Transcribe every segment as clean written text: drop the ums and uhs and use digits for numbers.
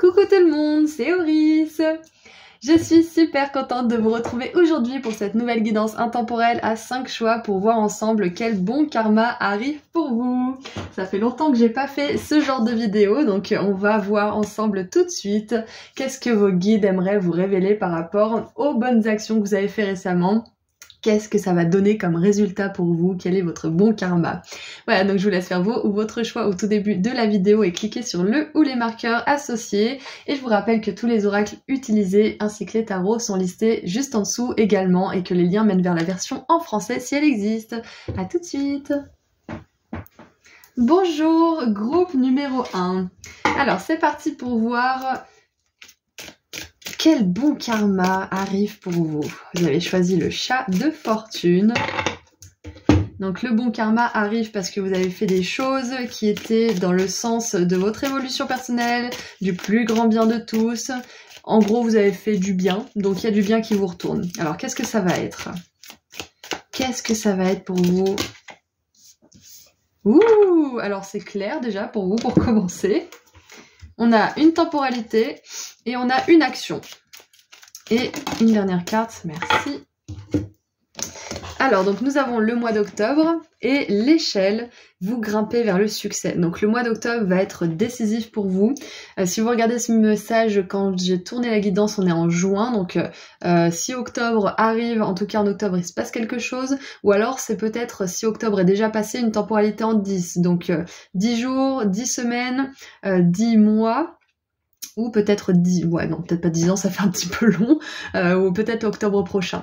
Coucou tout le monde, c'est Auris. Je suis super contente de vous retrouver aujourd'hui pour cette nouvelle guidance intemporelle à 5 choix pour voir ensemble quel bon karma arrive pour vous. Ça fait longtemps que j'ai pas fait ce genre de vidéo, donc on va voir ensemble tout de suite qu'est-ce que vos guides aimeraient vous révéler par rapport aux bonnes actions que vous avez fait récemment. Qu'est-ce que ça va donner comme résultat pour vous? Quel est votre bon karma? Voilà, donc je vous laisse faire vos ou votre choix au tout début de la vidéo et cliquez sur le ou les marqueurs associés. Et je vous rappelle que tous les oracles utilisés ainsi que les tarots sont listés juste en dessous également et que les liens mènent vers la version en français si elle existe. À tout de suite! Bonjour, groupe numéro 1. Alors c'est parti pour voir... Quel bon karma arrive pour vous? Vous avez choisi le chat de fortune. Donc le bon karma arrive parce que vous avez fait des choses qui étaient dans le sens de votre évolution personnelle, du plus grand bien de tous. En gros, vous avez fait du bien, donc il y a du bien qui vous retourne. Alors qu'est-ce que ça va être? Qu'est-ce que ça va être pour vous? Ouh! Alors c'est clair déjà pour vous pour commencer. On a une temporalité et on a une action. Et une dernière carte, merci. Alors, donc nous avons le mois d'octobre et l'échelle, vous grimpez vers le succès. Donc le mois d'octobre va être décisif pour vous. Si vous regardez ce message, quand j'ai tourné la guidance, on est en juin. Donc si octobre arrive, en tout cas en octobre, il se passe quelque chose. Ou alors c'est peut-être, si octobre est déjà passé, une temporalité en 10. Donc 10 jours, 10 semaines, 10 mois. Ou peut-être 10, ouais non, peut-être pas 10 ans, ça fait un petit peu long, ou peut-être octobre prochain.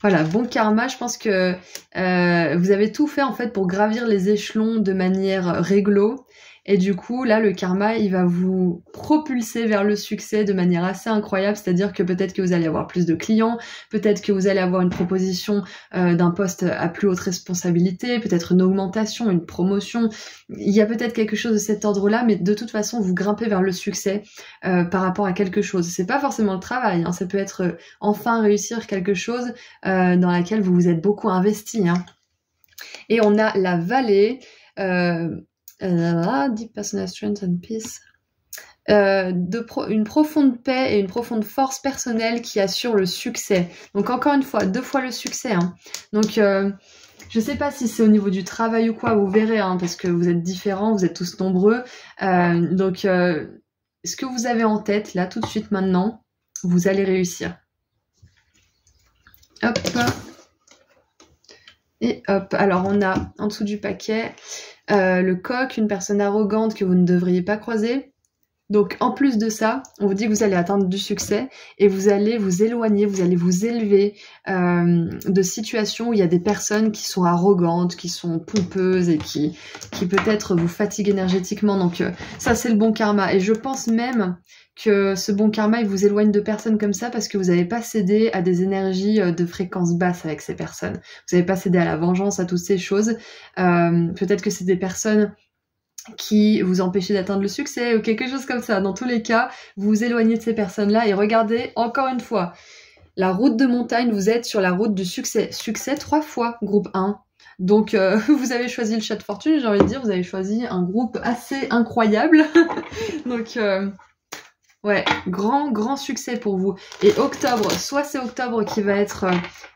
Voilà, bon karma, je pense que vous avez tout fait en fait pour gravir les échelons de manière réglo, et du coup là le karma il va vous propulser vers le succès de manière assez incroyable, c'est-à-dire que peut-être que vous allez avoir plus de clients, peut-être que vous allez avoir une proposition d'un poste à plus haute responsabilité, peut-être une augmentation, une promotion, il y a peut-être quelque chose de cet ordre-là, mais de toute façon vous grimpez vers le succès par rapport à quelque chose. C'est pas forcément le travail, hein, ça peut être enfin réussir quelque chose dans laquelle vous vous êtes beaucoup investi. Hein. Et on a la vallée, deep personal strength and peace, une profonde paix et une profonde force personnelle qui assure le succès. Donc encore une fois, deux fois le succès. Hein. Donc je sais pas si c'est au niveau du travail ou quoi, vous verrez, hein, parce que vous êtes différents, vous êtes tous nombreux. Donc ce que vous avez en tête là tout de suite maintenant, vous allez réussir. Hop, et hop, alors on a en dessous du paquet le coq, une personne arrogante que vous ne devriez pas croiser. Donc en plus de ça, on vous dit que vous allez atteindre du succès et vous allez vous éloigner, vous allez vous élever de situations où il y a des personnes qui sont arrogantes, qui sont pompeuses et qui peut-être vous fatiguent énergétiquement. Donc ça c'est le bon karma, et je pense même que ce bon karma il vous éloigne de personnes comme ça parce que vous n'avez pas cédé à des énergies de fréquence basse avec ces personnes. Vous n'avez pas cédé à la vengeance, à toutes ces choses. Peut-être que c'est des personnes qui vous empêchaient d'atteindre le succès ou quelque chose comme ça. Dans tous les cas, vous vous éloignez de ces personnes-là et regardez encore une fois. La route de montagne, vous êtes sur la route du succès. Succès 3 fois, groupe 1. Donc vous avez choisi le chat de fortune, j'ai envie de dire, vous avez choisi un groupe assez incroyable. Donc... ouais, grand succès pour vous. Et octobre, soit c'est octobre qui va être,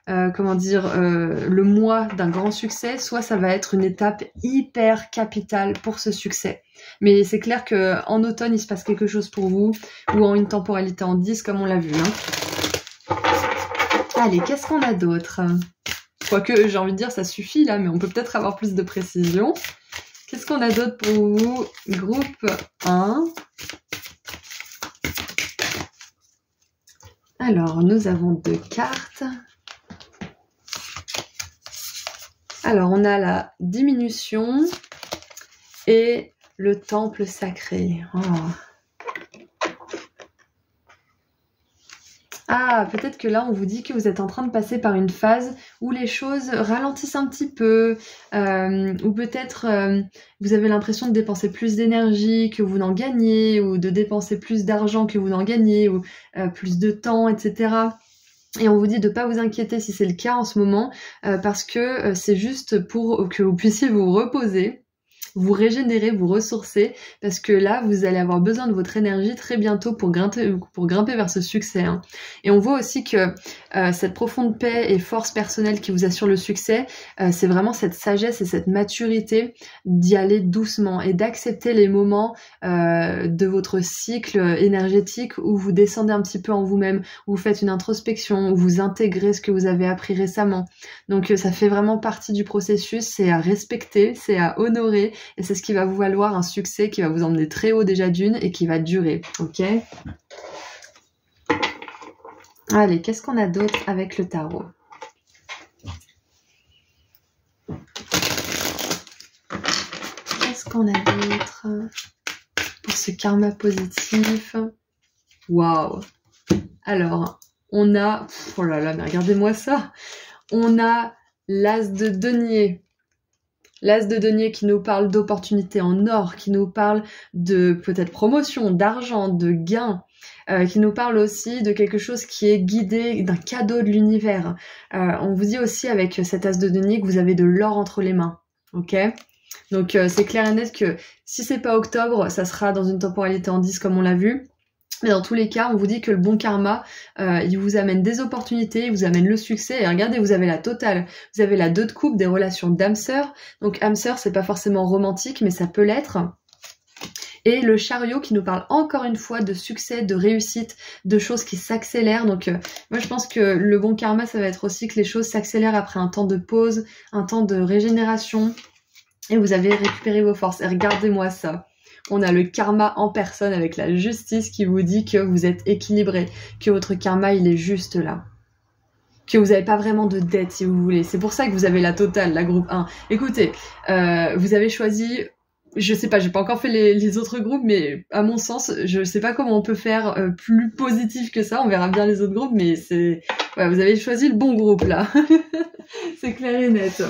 comment dire, le mois d'un grand succès, soit ça va être une étape hyper capitale pour ce succès. Mais c'est clair qu'en automne, il se passe quelque chose pour vous, ou en une temporalité en 10, comme on l'a vu. Hein. Allez, qu'est-ce qu'on a d'autre? Quoique, j'ai envie de dire, ça suffit là, mais on peut peut-être avoir plus de précision. Qu'est-ce qu'on a d'autre pour vous? Groupe 1. Alors, nous avons 2 cartes. Alors, on a la diminution et le temple sacré. Oh. Ah, peut-être que là, on vous dit que vous êtes en train de passer par une phase où les choses ralentissent un petit peu, ou peut-être vous avez l'impression de dépenser plus d'énergie que vous n'en gagnez, ou de dépenser plus d'argent que vous n'en gagnez, ou plus de temps, etc. Et on vous dit de ne pas vous inquiéter si c'est le cas en ce moment, parce que c'est juste pour que vous puissiez vous reposer vous régénérer, vous ressourcer, parce que là, vous allez avoir besoin de votre énergie très bientôt pour grimper vers ce succès. Hein. Et on voit aussi que cette profonde paix et force personnelle qui vous assure le succès, c'est vraiment cette sagesse et cette maturité d'y aller doucement et d'accepter les moments de votre cycle énergétique où vous descendez un petit peu en vous-même, où vous faites une introspection, où vous intégrez ce que vous avez appris récemment. Donc ça fait vraiment partie du processus, c'est à respecter, c'est à honorer, et c'est ce qui va vous valoir un succès qui va vous emmener très haut déjà d'une et qui va durer, ok? Allez, qu'est-ce qu'on a d'autre avec le tarot? Qu'est-ce qu'on a d'autre pour ce karma positif? Waouh! Alors, on a... Oh là là, mais regardez-moi ça! On a l'as de denier. L'as de denier qui nous parle d'opportunités en or, qui nous parle de peut-être promotion, d'argent, de gains, qui nous parle aussi de quelque chose qui est guidé, d'un cadeau de l'univers. On vous dit aussi avec cet as de denier que vous avez de l'or entre les mains. Ok ? Donc c'est clair et net que si c'est pas octobre, ça sera dans une temporalité en 10 comme on l'a vu. Mais dans tous les cas, on vous dit que le bon karma, il vous amène des opportunités, il vous amène le succès. Et regardez, vous avez la totale. Vous avez la 2 de coupe, des relations d'âme-sœur. Donc âme-sœur, c'est pas forcément romantique, mais ça peut l'être. Et le chariot qui nous parle encore une fois de succès, de réussite, de choses qui s'accélèrent. Donc moi je pense que le bon karma, ça va être aussi que les choses s'accélèrent après un temps de pause, un temps de régénération. Et vous avez récupéré vos forces. Et regardez-moi ça. On a le karma en personne avec la justice qui vous dit que vous êtes équilibré, que votre karma il est juste là, que vous n'avez pas vraiment de dette si vous voulez. C'est pour ça que vous avez la totale, la groupe 1. Écoutez, vous avez choisi, je sais pas, j'ai pas encore fait les autres groupes, mais à mon sens, je sais pas comment on peut faire plus positif que ça. On verra bien les autres groupes, mais c'est, ouais, vous avez choisi le bon groupe là. C'est clair et net.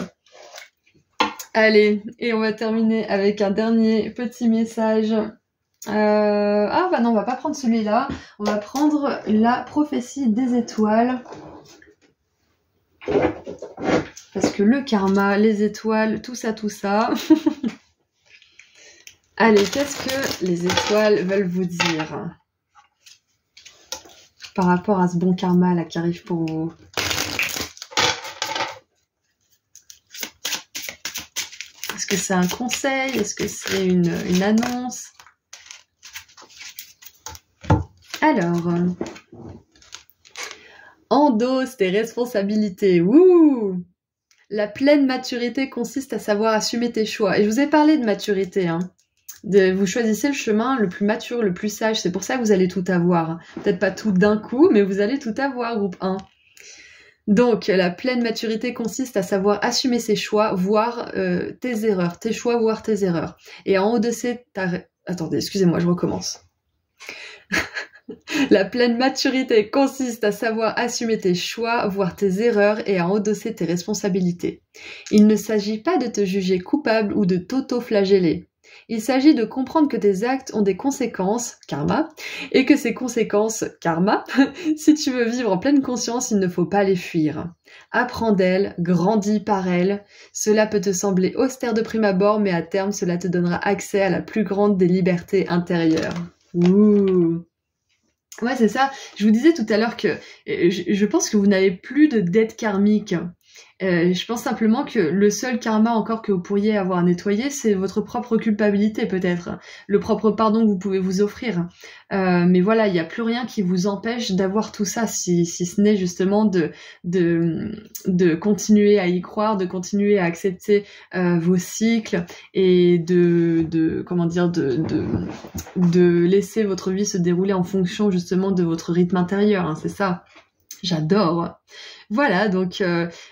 Allez, et on va terminer avec un dernier petit message. Ah bah non, on va pas prendre celui-là. On va prendre la prophétie des étoiles. Parce que le karma, les étoiles, tout ça, tout ça. Allez, qu'est-ce que les étoiles veulent vous dire par rapport à ce bon karma là qui arrive pour vous? Est-ce que c'est un conseil? Est-ce que c'est une annonce? Alors, endosse tes responsabilités. Wouh! La pleine maturité consiste à savoir assumer tes choix. Et je vous ai parlé de maturité, hein. Vous choisissez le chemin le plus mature, le plus sage. C'est pour ça que vous allez tout avoir. Peut-être pas tout d'un coup, mais vous allez tout avoir, groupe 1. Donc, la pleine maturité consiste à savoir assumer ses choix, voir tes erreurs. Tes choix, voir tes erreurs. Et en haut de ces... Attendez, excusez-moi, je recommence. La pleine maturité consiste à savoir assumer tes choix, voir tes erreurs et à endosser tes responsabilités. Il ne s'agit pas de te juger coupable ou de t'auto-flageller. Il s'agit de comprendre que tes actes ont des conséquences, karma, et que ces conséquences, karma, si tu veux vivre en pleine conscience, il ne faut pas les fuir. Apprends d'elles, grandis par elles. Cela peut te sembler austère de prime abord, mais à terme, cela te donnera accès à la plus grande des libertés intérieures. Ouh. Ouais, c'est ça. Je vous disais tout à l'heure que je pense que vous n'avez plus de dette karmique. Je pense simplement que le seul karma encore que vous pourriez avoir à nettoyer, c'est votre propre culpabilité peut-être, le propre pardon que vous pouvez vous offrir. Mais voilà, il n'y a plus rien qui vous empêche d'avoir tout ça, si ce n'est justement de continuer à y croire, de continuer à accepter vos cycles et de laisser votre vie se dérouler en fonction justement de votre rythme intérieur, hein, c'est ça. J'adore. Voilà, donc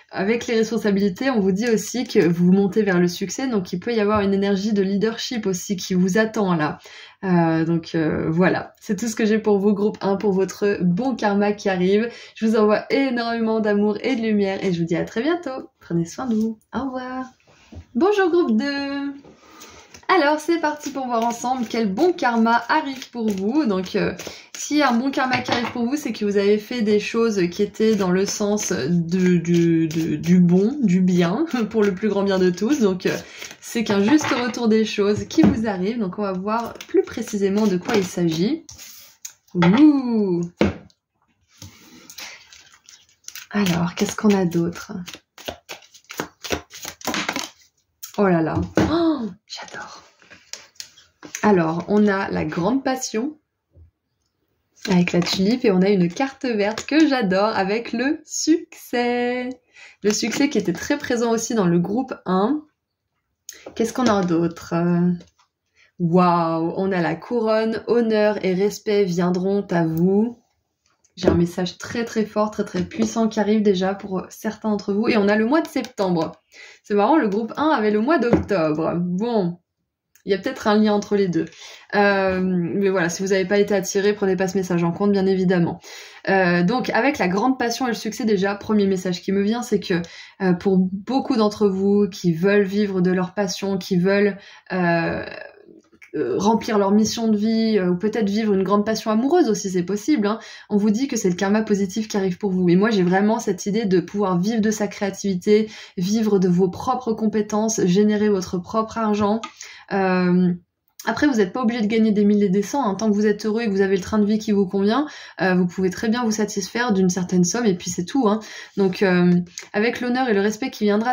avec les responsabilités, on vous dit aussi que vous montez vers le succès, donc il peut y avoir une énergie de leadership aussi qui vous attend là. Voilà, c'est tout ce que j'ai pour vous, groupe 1, pour votre bon karma qui arrive. Je vous envoie énormément d'amour et de lumière et je vous dis à très bientôt. Prenez soin de vous. Au revoir. Bonjour, groupe 2. Alors c'est parti pour voir ensemble quel bon karma arrive pour vous. Donc s'il y a un bon karma qui arrive pour vous, c'est que vous avez fait des choses qui étaient dans le sens du bon, du bien, pour le plus grand bien de tous. Donc c'est qu'un juste retour des choses qui vous arrive. Donc on va voir plus précisément de quoi il s'agit. Ouh! Alors, qu'est-ce qu'on a d'autre? Oh là là, oh, j'adore. Alors, on a la grande passion avec la tulipe et on a une carte verte que j'adore avec le succès. Le succès qui était très présent aussi dans le groupe 1. Qu'est-ce qu'on a d'autre? Waouh, on a la couronne, honneur et respect viendront à vous. J'ai un message très très fort, très très puissant qui arrive déjà pour certains d'entre vous. Et on a le mois de septembre. C'est marrant, le groupe 1 avait le mois d'octobre. Bon, il y a peut-être un lien entre les deux. Mais voilà, si vous n'avez pas été attiré, prenez pas ce message en compte, bien évidemment. Donc, avec la grande passion et le succès, déjà, premier message qui me vient, c'est que pour beaucoup d'entre vous qui veulent vivre de leur passion, qui veulent... remplir leur mission de vie ou peut-être vivre une grande passion amoureuse aussi, c'est possible, hein. On vous dit que c'est le karma positif qui arrive pour vous. Et moi, j'ai vraiment cette idée de pouvoir vivre de sa créativité, vivre de vos propres compétences, générer votre propre argent. Après, vous n'êtes pas obligé de gagner des milliers et des cents, hein. Tant que vous êtes heureux et que vous avez le train de vie qui vous convient, vous pouvez très bien vous satisfaire d'une certaine somme et puis c'est tout, hein. Donc, avec l'honneur et le respect qui viendront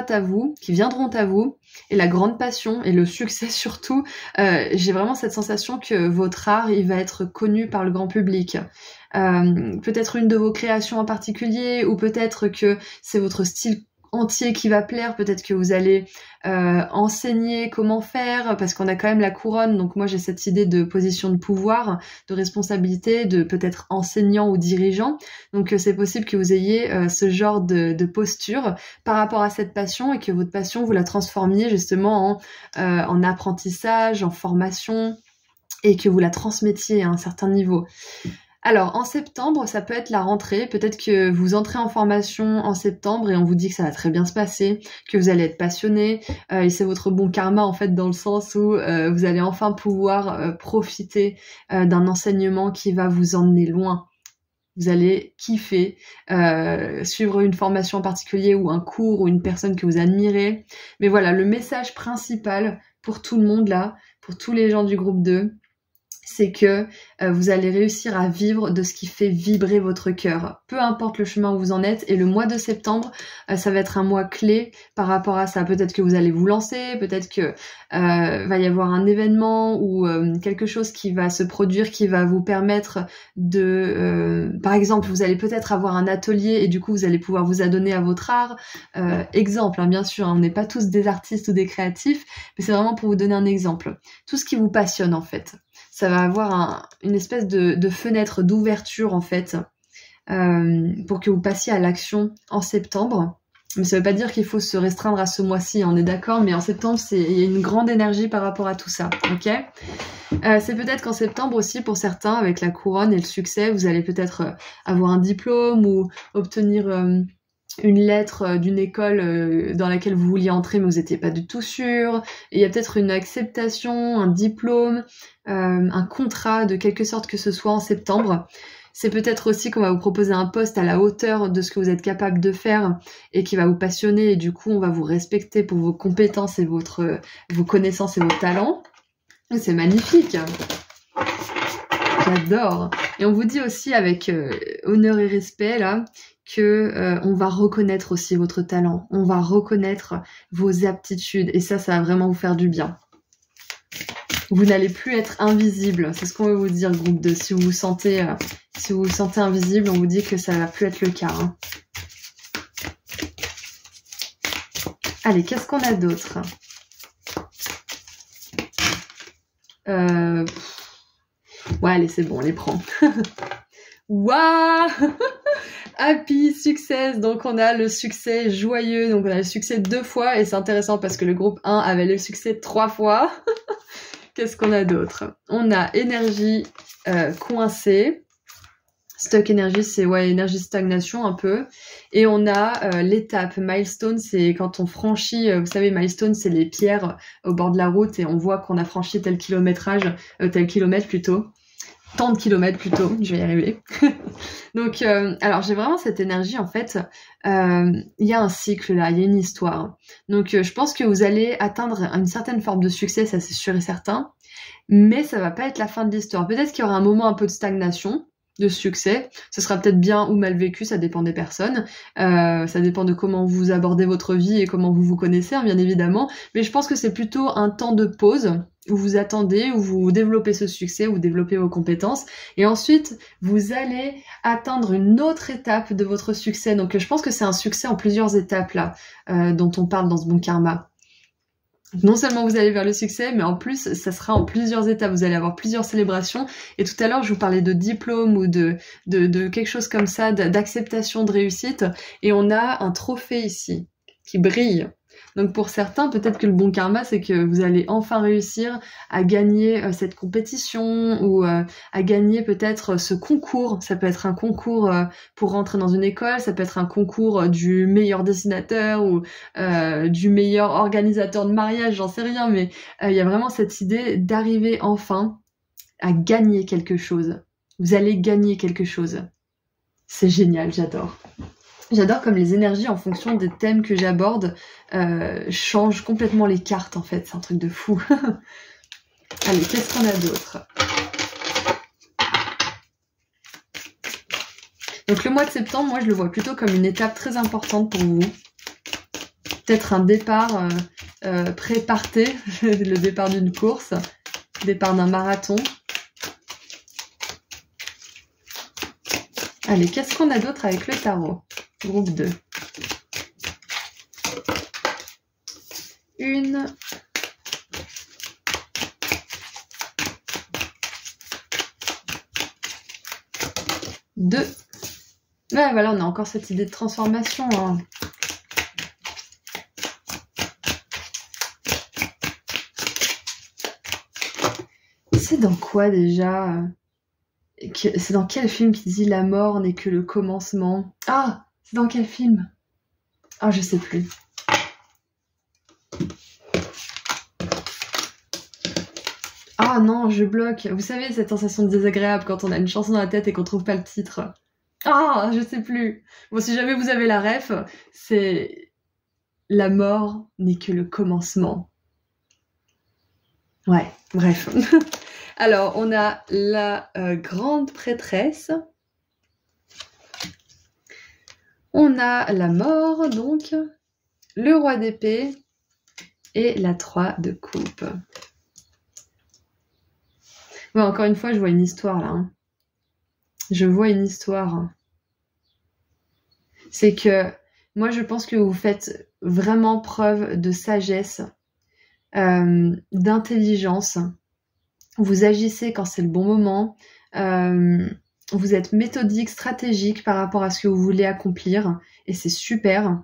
à vous, et la grande passion et le succès surtout, j'ai vraiment cette sensation que votre art, il va être connu par le grand public. Peut-être une de vos créations en particulier, ou peut-être que c'est votre style entier qui va plaire, peut-être que vous allez enseigner comment faire, parce qu'on a quand même la couronne, donc moi j'ai cette idée de position de pouvoir, de responsabilité, de peut-être enseignant ou dirigeant, donc c'est possible que vous ayez ce genre de posture par rapport à cette passion et que votre passion vous la transformiez justement en apprentissage, en formation et que vous la transmettiez à un certain niveau. Alors, en septembre, ça peut être la rentrée. Peut-être que vous entrez en formation en septembre et on vous dit que ça va très bien se passer, que vous allez être passionné. Et c'est votre bon karma, en fait, dans le sens où vous allez enfin pouvoir profiter d'un enseignement qui va vous emmener loin. Vous allez kiffer, suivre une formation en particulier ou un cours ou une personne que vous admirez. Mais voilà, le message principal pour tout le monde là, pour tous les gens du groupe 2, c'est que vous allez réussir à vivre de ce qui fait vibrer votre cœur. Peu importe le chemin où vous en êtes. Et le mois de septembre, ça va être un mois clé par rapport à ça. Peut-être que vous allez vous lancer, peut-être que va y avoir un événement ou quelque chose qui va se produire, qui va vous permettre de... par exemple, vous allez peut-être avoir un atelier et du coup, vous allez pouvoir vous adonner à votre art. Exemple, hein, bien sûr, hein, on n'est pas tous des artistes ou des créatifs, mais c'est vraiment pour vous donner un exemple. Tout ce qui vous passionne, en fait. Ça va avoir une espèce de fenêtre d'ouverture, en fait, pour que vous passiez à l'action en septembre. Mais ça ne veut pas dire qu'il faut se restreindre à ce mois-ci, on est d'accord, mais en septembre, il y a une grande énergie par rapport à tout ça, ok? C'est peut-être qu'en septembre aussi, pour certains, avec la couronne et le succès, vous allez peut-être avoir un diplôme ou obtenir... une lettre d'une école dans laquelle vous vouliez entrer mais vous n'étiez pas du tout sûr. Il y a peut-être une acceptation, un diplôme, un contrat de quelque sorte que ce soit en septembre. C'est peut-être aussi qu'on va vous proposer un poste à la hauteur de ce que vous êtes capable de faire et qui va vous passionner et du coup on va vous respecter pour vos compétences et vos connaissances et vos talents. C'est magnifique! J'adore. Et on vous dit aussi avec honneur et respect là que on va reconnaître aussi votre talent, on va reconnaître vos aptitudes et ça va vraiment vous faire du bien. Vous n'allez plus être invisible, c'est ce qu'on veut vous dire groupe 2. Si vous vous sentez invisible, on vous dit que ça va plus être le cas, hein. Allez, qu'est-ce qu'on a d'autre? Ouais, allez, c'est bon, on les prend. Waouh! Happy Success! Donc, on a le succès joyeux. Donc, on a le succès 2 fois. Et c'est intéressant parce que le groupe 1 avait le succès 3 fois. Qu'est-ce qu'on a d'autre? On a énergie coincée. Stock énergie, c'est ouais, énergie stagnation un peu. Et on a l'étape milestone, c'est quand on franchit, vous savez, milestone, c'est les pierres au bord de la route et on voit qu'on a franchi tel kilométrage, tant de kilomètres plutôt, je vais y arriver. Donc, alors j'ai vraiment cette énergie en fait, il y a un cycle là, il y a une histoire. Donc je pense que vous allez atteindre une certaine forme de succès, ça c'est sûr et certain, mais ça va pas être la fin de l'histoire. Peut-être qu'il y aura un moment un peu de stagnation, de succès, ce sera peut-être bien ou mal vécu, ça dépend des personnes, ça dépend de comment vous abordez votre vie et comment vous vous connaissez, hein, bien évidemment, mais je pense que c'est plutôt un temps de pause où vous attendez, où vous développez ce succès, où vous développez vos compétences, et ensuite vous allez atteindre une autre étape de votre succès, donc je pense que c'est un succès en plusieurs étapes là, dont on parle dans ce bon karma. Non seulement vous allez vers le succès, mais en plus, ça sera en plusieurs étapes. Vous allez avoir plusieurs célébrations. Et tout à l'heure, je vous parlais de diplôme ou de quelque chose comme ça, d'acceptation, de réussite. Et on a un trophée ici qui brille. Donc pour certains, peut-être que le bon karma, c'est que vous allez enfin réussir à gagner cette compétition ou à gagner peut-être ce concours. Ça peut être un concours pour rentrer dans une école, ça peut être un concours du meilleur dessinateur ou du meilleur organisateur de mariage, j'en sais rien, mais il y a vraiment cette idée d'arriver enfin à gagner quelque chose. Vous allez gagner quelque chose. C'est génial, j'adore. J'adore comme les énergies, en fonction des thèmes que j'aborde, changent complètement les cartes, en fait. C'est un truc de fou. Allez, qu'est-ce qu'on a d'autre? Donc, le mois de septembre, moi, je le vois plutôt comme une étape très importante pour vous. Peut-être un départ pré-parté, le départ d'une course, départ d'un marathon. Allez, qu'est-ce qu'on a d'autre avec le tarot? Groupe 2. Une, deux. Ouais, voilà, on a encore cette idée de transformation, hein. C'est dans quoi déjà? C'est dans quel film qui dit la mort n'est que le commencement? Ah, c'est dans quel film? Ah, je sais plus. Ah non, je bloque. Vous savez, cette sensation désagréable quand on a une chanson dans la tête et qu'on trouve pas le titre. Ah, je sais plus. Bon, si jamais vous avez la ref, c'est la mort n'est que le commencement. Ouais, bref. Alors, on a la grande prêtresse. On a la mort, donc, le roi d'épée et la 3 de coupe. Ouais, encore une fois, je vois une histoire, là. Hein. Je vois une histoire. C'est que, moi, je pense que vous faites vraiment preuve de sagesse, d'intelligence. Vous agissez quand c'est le bon moment. Vous êtes méthodique, stratégique par rapport à ce que vous voulez accomplir et c'est super.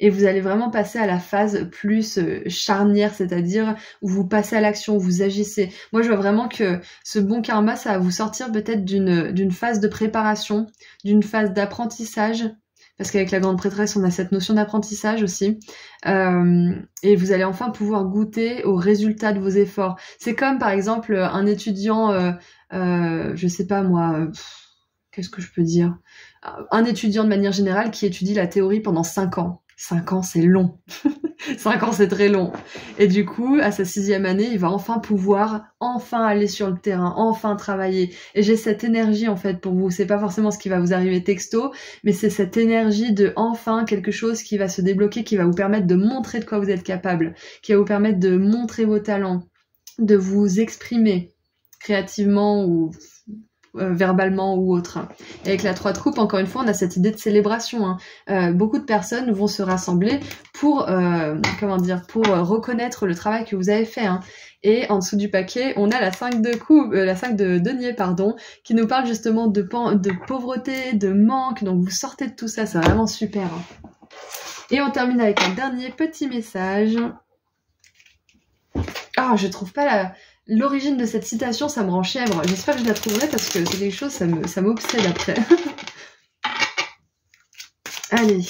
Et vous allez vraiment passer à la phase plus charnière, c'est-à-dire où vous passez à l'action, où vous agissez. Moi, je vois vraiment que ce bon karma, ça va vous sortir peut-être d'une phase de préparation, d'une phase d'apprentissage, parce qu'avec la grande prêtresse, on a cette notion d'apprentissage aussi. Et vous allez enfin pouvoir goûter aux résultats de vos efforts. C'est comme, par exemple, un étudiant... je sais pas moi, qu'est-ce que je peux dire? Un étudiant de manière générale qui étudie la théorie pendant 5 ans. 5 ans, c'est long. 5 ans, c'est très long. Et du coup, à sa 6e année, il va enfin pouvoir aller sur le terrain, enfin travailler. Et j'ai cette énergie, en fait, pour vous. C'est pas forcément ce qui va vous arriver texto, mais c'est cette énergie de enfin quelque chose qui va se débloquer, qui va vous permettre de montrer de quoi vous êtes capable, qui va vous permettre de montrer vos talents, de vous exprimer créativement ou verbalement ou autre. Et avec la 3 de coupe, encore une fois, on a cette idée de célébration. Hein. Beaucoup de personnes vont se rassembler pour, pour reconnaître le travail que vous avez fait. Hein. Et en dessous du paquet, on a la 5 de coupe, la 5 de denier, pardon, qui nous parle justement de pauvreté, de manque. Donc vous sortez de tout ça, c'est vraiment super. Hein. Et on termine avec un dernier petit message. Ah, je trouve pas la... L'origine de cette citation, ça me rend chèvre. J'espère que je la trouverai parce que c'est quelque chose, ça m'obsède après. Allez.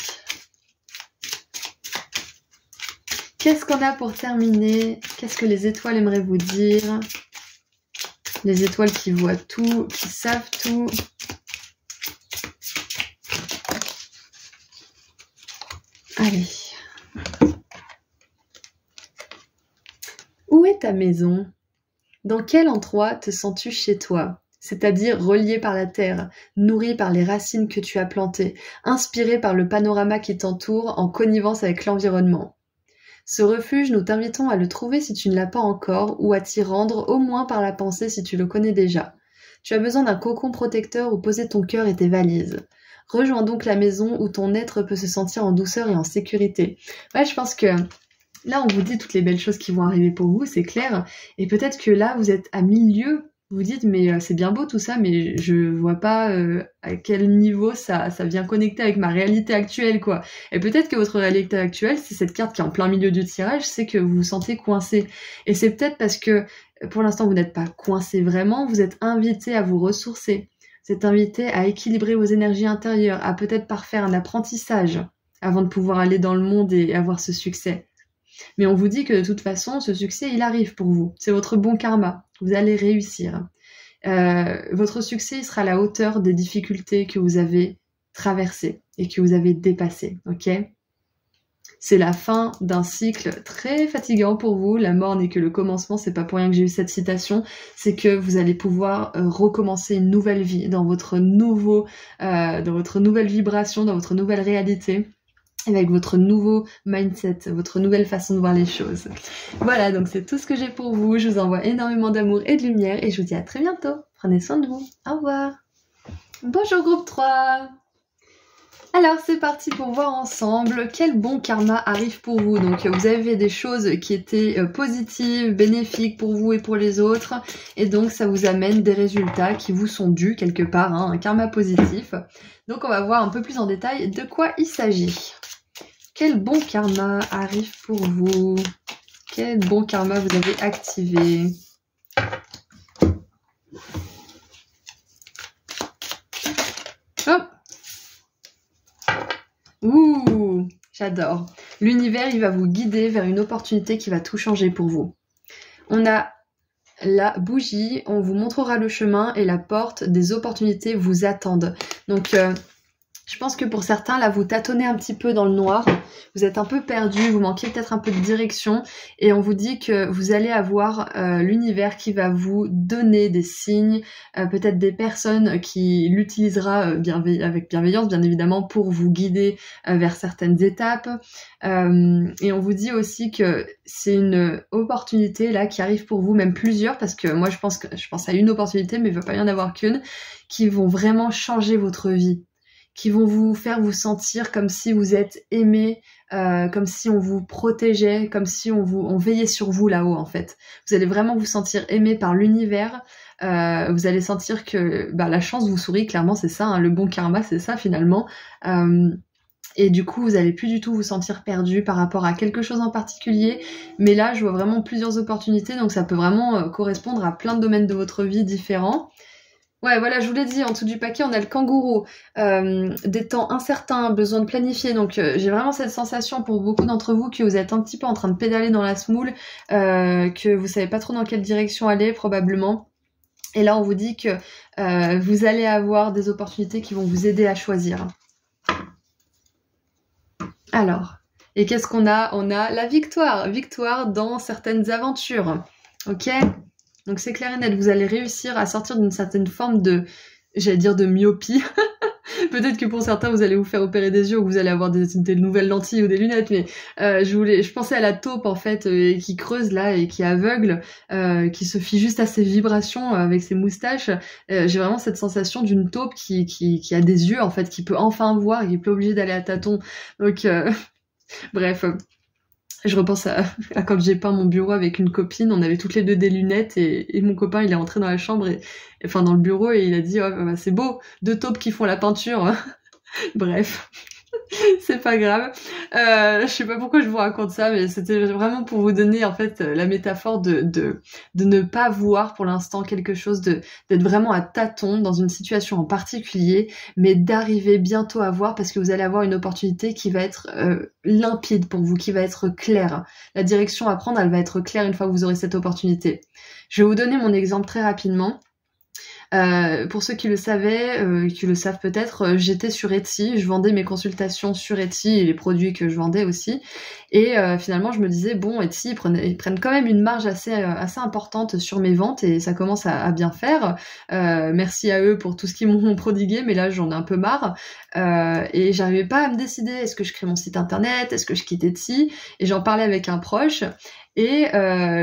Qu'est-ce qu'on a pour terminer? Qu'est-ce que les étoiles aimeraient vous dire? Les étoiles qui voient tout, qui savent tout. Allez. Où est ta maison? Dans quel endroit te sens-tu chez toi? C'est-à-dire relié par la terre, nourri par les racines que tu as plantées, inspiré par le panorama qui t'entoure en connivence avec l'environnement. Ce refuge, nous t'invitons à le trouver si tu ne l'as pas encore ou à t'y rendre au moins par la pensée si tu le connais déjà. Tu as besoin d'un cocon protecteur où poser ton cœur et tes valises. Rejoins donc la maison où ton être peut se sentir en douceur et en sécurité. Ouais, je pense que... là, on vous dit toutes les belles choses qui vont arriver pour vous, c'est clair. Et peut-être que là, vous êtes à milieu, vous dites, mais c'est bien beau tout ça, mais je vois pas à quel niveau ça vient connecter avec ma réalité actuelle, quoi. Et peut-être que votre réalité actuelle, c'est cette carte qui est en plein milieu du tirage, c'est que vous vous sentez coincé. Et c'est peut-être parce que, pour l'instant, vous n'êtes pas coincé vraiment, vous êtes invité à vous ressourcer. Vous êtes invité à équilibrer vos énergies intérieures, à peut-être parfaire un apprentissage avant de pouvoir aller dans le monde et avoir ce succès. Mais on vous dit que de toute façon, ce succès, il arrive pour vous. C'est votre bon karma. Vous allez réussir. Votre succès, il sera à la hauteur des difficultés que vous avez traversées et que vous avez dépassées. Okay ? C'est la fin d'un cycle très fatigant pour vous. La mort n'est que le commencement. C'est pas pour rien que j'ai eu cette citation. C'est que vous allez pouvoir recommencer une nouvelle vie dans votre nouvelle vibration, dans votre nouvelle réalité, avec votre nouveau mindset, votre nouvelle façon de voir les choses. Voilà, donc c'est tout ce que j'ai pour vous. Je vous envoie énormément d'amour et de lumière et je vous dis à très bientôt. Prenez soin de vous. Au revoir. Bonjour groupe 3. Alors c'est parti pour voir ensemble quel bon karma arrive pour vous. Donc vous avez des choses qui étaient positives, bénéfiques pour vous et pour les autres. Et donc ça vous amène des résultats qui vous sont dus quelque part, hein, un karma positif. Donc on va voir un peu plus en détail de quoi il s'agit. Quel bon karma arrive pour vous? Quel bon karma vous avez activé? Oh! Ouh! J'adore! L'univers, il va vous guider vers une opportunité qui va tout changer pour vous. On a la bougie, on vous montrera le chemin et la porte des opportunités vous attendent. Donc... je pense que pour certains, là, vous tâtonnez un petit peu dans le noir, vous êtes un peu perdu, vous manquez peut-être un peu de direction et on vous dit que vous allez avoir l'univers qui va vous donner des signes, peut-être des personnes qui l'utilisera avec bienveillance, bien évidemment, pour vous guider vers certaines étapes. Et on vous dit aussi que c'est une opportunité là qui arrive pour vous, même plusieurs, parce que moi, je pense à une opportunité, mais il ne va pas y en avoir qu'une, qui vont vraiment changer votre vie, qui vont vous faire vous sentir comme si vous êtes aimé, comme si on vous protégeait, comme si on veillait sur vous là-haut en fait. Vous allez vraiment vous sentir aimé par l'univers, vous allez sentir que bah, la chance vous sourit, clairement c'est ça, hein, le bon karma c'est ça finalement. Et du coup, vous n'allez plus du tout vous sentir perdu par rapport à quelque chose en particulier. Mais là, je vois vraiment plusieurs opportunités, donc ça peut vraiment correspondre à plein de domaines de votre vie différents. Ouais, voilà, je vous l'ai dit, en dessous du paquet, on a le kangourou, des temps incertains, besoin de planifier. Donc, j'ai vraiment cette sensation pour beaucoup d'entre vous que vous êtes un petit peu en train de pédaler dans la semoule, que vous savez pas trop dans quelle direction aller, probablement. Et là, on vous dit que vous allez avoir des opportunités qui vont vous aider à choisir. Alors, et qu'est-ce qu'on a? On a la victoire, victoire dans certaines aventures, ok? Donc c'est clair et net, vous allez réussir à sortir d'une certaine forme de, j'allais dire de myopie. Peut-être que pour certains, vous allez vous faire opérer des yeux ou vous allez avoir des nouvelles lentilles ou des lunettes. Mais je pensais à la taupe en fait, qui creuse là et qui est aveugle, qui se fie juste à ses vibrations avec ses moustaches. J'ai vraiment cette sensation d'une taupe qui a des yeux en fait, qui peut enfin voir et qui n'est pas obligée d'aller à tâtons. Donc bref... je repense à quand j'ai peint mon bureau avec une copine, on avait toutes les deux des lunettes et mon copain il est rentré dans la chambre, enfin dans le bureau et il a dit oh, « bah, c'est beau, deux taupes qui font la peinture !» Bref, C'est pas grave. Je sais pas pourquoi je vous raconte ça, mais c'était vraiment pour vous donner en fait la métaphore de ne pas voir pour l'instant quelque chose, d'être vraiment à tâtons dans une situation en particulier, mais d'arriver bientôt à voir parce que vous allez avoir une opportunité qui va être limpide pour vous, qui va être claire. La direction à prendre, elle va être claire une fois que vous aurez cette opportunité. Je vais vous donner mon exemple très rapidement. Pour ceux qui le savaient, qui le savent peut-être, j'étais sur Etsy, je vendais mes consultations sur Etsy et les produits que je vendais aussi. Et finalement, je me disais, bon, Etsy, ils prennent quand même une marge assez importante sur mes ventes et ça commence à bien faire. Merci à eux pour tout ce qu'ils m'ont prodigué, mais là, j'en ai un peu marre. Et j'arrivais pas à me décider, est-ce que je crée mon site internet, est-ce que je quitte Etsy? Et j'en parlais avec un proche. Et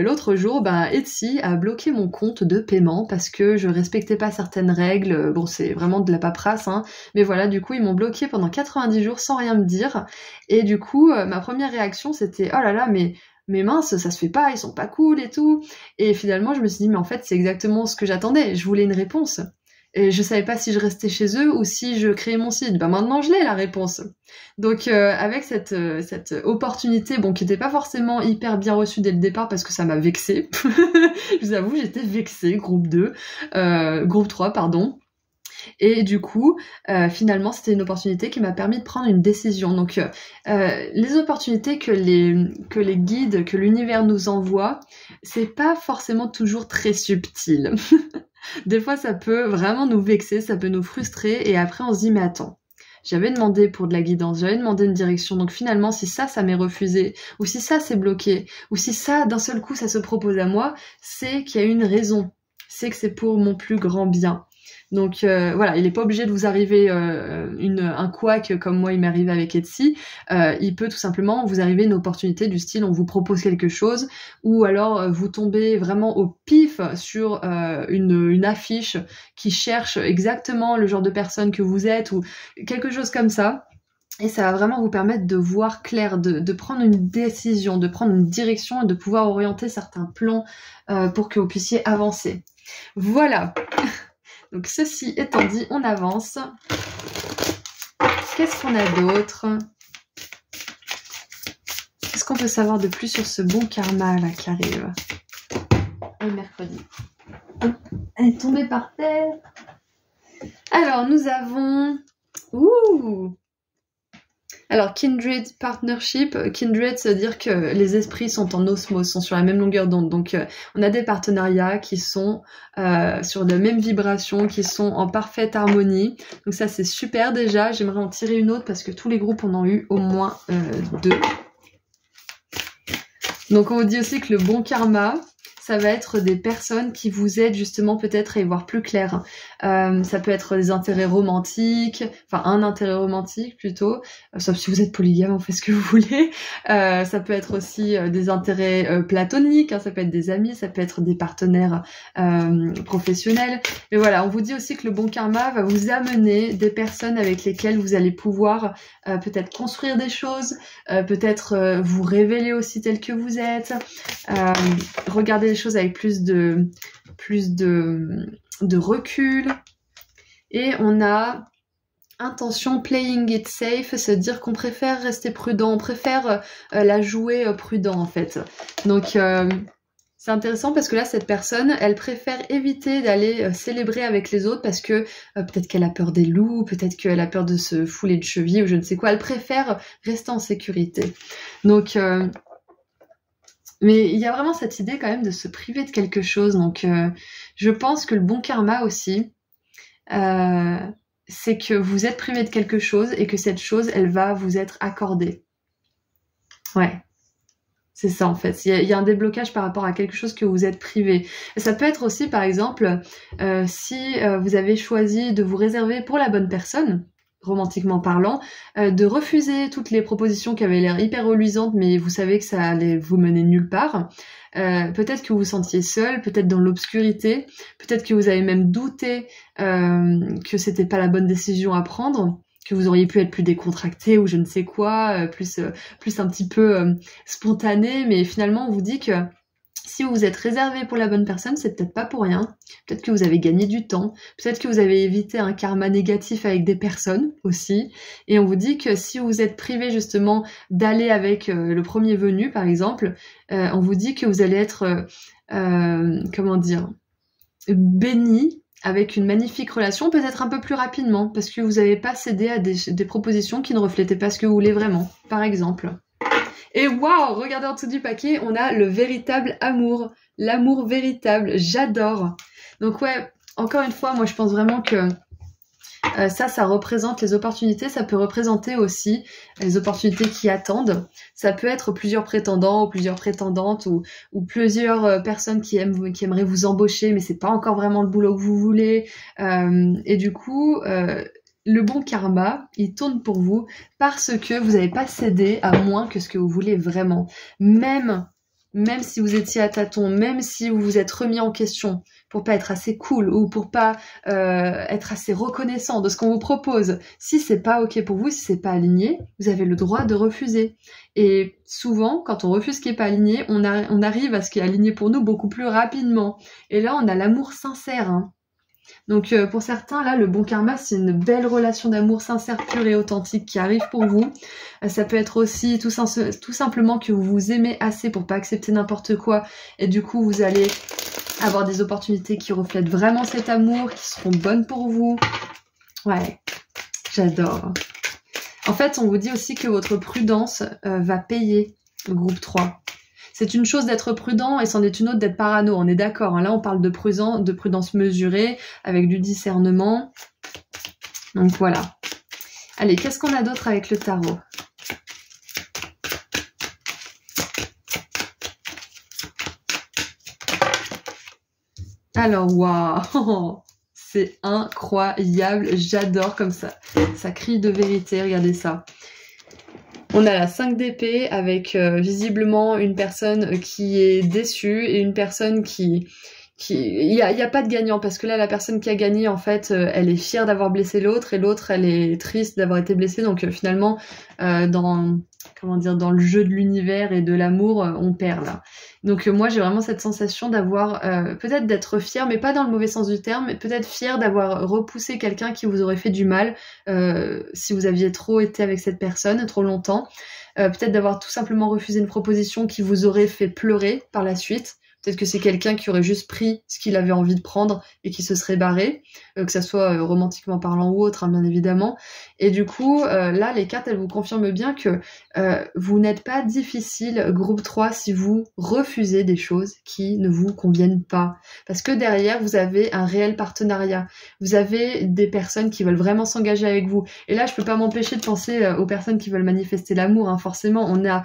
l'autre jour, ben, Etsy a bloqué mon compte de paiement parce que je respectais pas certaines règles. Bon, c'est vraiment de la paperasse, hein. Mais voilà, du coup, ils m'ont bloqué pendant 90 jours sans rien me dire. Et du coup, ma première réaction, c'était « Oh là là, mais mince, ça se fait pas, ils sont pas cool et tout ». Et finalement, je me suis dit « Mais en fait, c'est exactement ce que j'attendais, je voulais une réponse ». Et je savais pas si je restais chez eux ou si je créais mon site. Ben maintenant je l'ai la réponse. Donc avec cette opportunité, bon, qui n'était pas forcément hyper bien reçue dès le départ parce que ça m'a vexée. Je vous avoue, j'étais vexée, groupe 3 pardon. Et du coup, finalement, c'était une opportunité qui m'a permis de prendre une décision. Donc, les opportunités que les guides, que l'univers nous envoie, c'est pas forcément toujours très subtil. Des fois, ça peut vraiment nous vexer, ça peut nous frustrer, et après, on se dit, mais attends. J'avais demandé pour de la guidance, j'avais demandé une direction, donc finalement si ça m'est refusé, ou si ça s'est bloqué, ou si ça d'un seul coup ça se propose à moi, c'est qu'il y a une raison, c'est que c'est pour mon plus grand bien. Donc voilà, il n'est pas obligé de vous arriver un couac comme moi il m'est arrivé avec Etsy, il peut tout simplement vous arriver une opportunité du style on vous propose quelque chose, ou alors vous tombez vraiment au pif sur une affiche qui cherche exactement le genre de personne que vous êtes, ou quelque chose comme ça. Et ça va vraiment vous permettre de voir clair, de prendre une décision, de prendre une direction et de pouvoir orienter certains plans pour que vous puissiez avancer. Voilà. Donc ceci étant dit, on avance. Qu'est-ce qu'on a d'autre? Qu'est-ce qu'on peut savoir de plus sur ce bon karma là qui arrive le mercredi? Elle est tombée par terre. Alors nous avons... Ouh! Alors Kindred Partnership, Kindred ça veut dire que les esprits sont en osmose, sont sur la même longueur d'onde, donc on a des partenariats qui sont sur la même vibration, qui sont en parfaite harmonie, donc ça c'est super déjà, j'aimerais en tirer une autre parce que tous les groupes en ont eu au moins deux. Donc on vous dit aussi que le bon karma, ça va être des personnes qui vous aident justement peut-être à y voir plus clair. Ça peut être des intérêts romantiques, enfin un intérêt romantique plutôt, sauf si vous êtes polygame, on fait ce que vous voulez. Ça peut être aussi des intérêts platoniques, hein, ça peut être des amis, ça peut être des partenaires professionnels. Mais voilà, on vous dit aussi que le bon karma va vous amener des personnes avec lesquelles vous allez pouvoir peut-être construire des choses, peut-être vous révéler aussi tel que vous êtes, regarder les choses avec plus de recul. Et on a intention playing it safe, c'est à dire qu'on préfère rester prudent, on préfère la jouer prudent en fait. Donc c'est intéressant parce que là cette personne elle préfère éviter d'aller célébrer avec les autres parce que peut-être qu'elle a peur des loups, peut-être qu'elle a peur de se fouler de cheville ou je ne sais quoi, elle préfère rester en sécurité. Donc mais il y a vraiment cette idée quand même de se priver de quelque chose. Donc je pense que le bon karma aussi, c'est que vous êtes privé de quelque chose et que cette chose, elle va vous être accordée. Ouais, c'est ça en fait. Il y a un déblocage par rapport à quelque chose que vous êtes privé. Et ça peut être aussi par exemple, si vous avez choisi de vous réserver pour la bonne personne, romantiquement parlant, de refuser toutes les propositions qui avaient l'air hyper reluisantes mais vous savez que ça allait vous mener nulle part. Peut-être que vous vous sentiez seul, peut-être dans l'obscurité, peut-être que vous avez même douté que c'était pas la bonne décision à prendre, que vous auriez pu être plus décontracté ou je ne sais quoi, plus un petit peu spontané, mais finalement on vous dit que Si vous vous êtes réservé pour la bonne personne, c'est peut-être pas pour rien. Peut-être que vous avez gagné du temps. Peut-être que vous avez évité un karma négatif avec des personnes aussi. Et on vous dit que si vous êtes privé justement d'aller avec le premier venu, par exemple, on vous dit que vous allez être, comment dire, béni avec une magnifique relation, peut-être un peu plus rapidement, parce que vous n'avez pas cédé à des propositions qui ne reflétaient pas ce que vous voulez vraiment, par exemple. Et waouh, regardez en dessous du paquet, on a le véritable amour, l'amour véritable, j'adore. Donc ouais, encore une fois, moi je pense vraiment que ça représente les opportunités, ça peut représenter aussi les opportunités qui attendent. Ça peut être plusieurs prétendants ou plusieurs prétendantes ou plusieurs personnes qui aimeraient vous embaucher, mais c'est pas encore vraiment le boulot que vous voulez. Et du coup... le bon karma, il tourne pour vous parce que vous n'avez pas cédé à moins que ce que vous voulez vraiment. Même si vous étiez à tâtons, même si vous vous êtes remis en question pour pas être assez cool ou pour pas être assez reconnaissant de ce qu'on vous propose, si c'est pas ok pour vous, si c'est pas aligné, vous avez le droit de refuser. Et souvent, quand on refuse ce qui est pas aligné, on arrive à ce qui est aligné pour nous beaucoup plus rapidement. Et là, on a l'amour sincère, hein. Donc pour certains, là, le bon karma, c'est une belle relation d'amour sincère, pure et authentique qui arrive pour vous. Ça peut être aussi tout simplement que vous vous aimez assez pour pas accepter n'importe quoi. Et du coup, vous allez avoir des opportunités qui reflètent vraiment cet amour, qui seront bonnes pour vous. Ouais, j'adore. En fait, on vous dit aussi que votre prudence va payer, le groupe 3. C'est une chose d'être prudent et c'en est une autre d'être parano, on est d'accord. Hein. Là, on parle de prudence mesurée, avec du discernement. Donc voilà. Allez, qu'est-ce qu'on a d'autre avec le tarot? Alors, waouh, c'est incroyable, j'adore comme ça. Ça crie de vérité, regardez ça. On a la 5 d'épée avec visiblement une personne qui est déçue et une personne qui... Il n'y a pas de gagnant parce que là, la personne qui a gagné, en fait, elle est fière d'avoir blessé l'autre et l'autre, elle est triste d'avoir été blessée. Donc finalement, dans le jeu de l'univers et de l'amour, on perd là. Donc moi, j'ai vraiment cette sensation d'avoir, peut-être d'être fière, mais pas dans le mauvais sens du terme, mais peut-être fière d'avoir repoussé quelqu'un qui vous aurait fait du mal si vous aviez trop été avec cette personne, trop longtemps. Peut-être d'avoir tout simplement refusé une proposition qui vous aurait fait pleurer par la suite. Peut-être que c'est quelqu'un qui aurait juste pris ce qu'il avait envie de prendre et qui se serait barré, que ça soit romantiquement parlant ou autre, hein, bien évidemment. Et du coup, là, les cartes, elles vous confirment bien que vous n'êtes pas difficile, groupe 3, si vous refusez des choses qui ne vous conviennent pas. Parce que derrière, vous avez un réel partenariat. Vous avez des personnes qui veulent vraiment s'engager avec vous. Et là, je peux pas m'empêcher de penser aux personnes qui veulent manifester l'amour, hein. Forcément, on a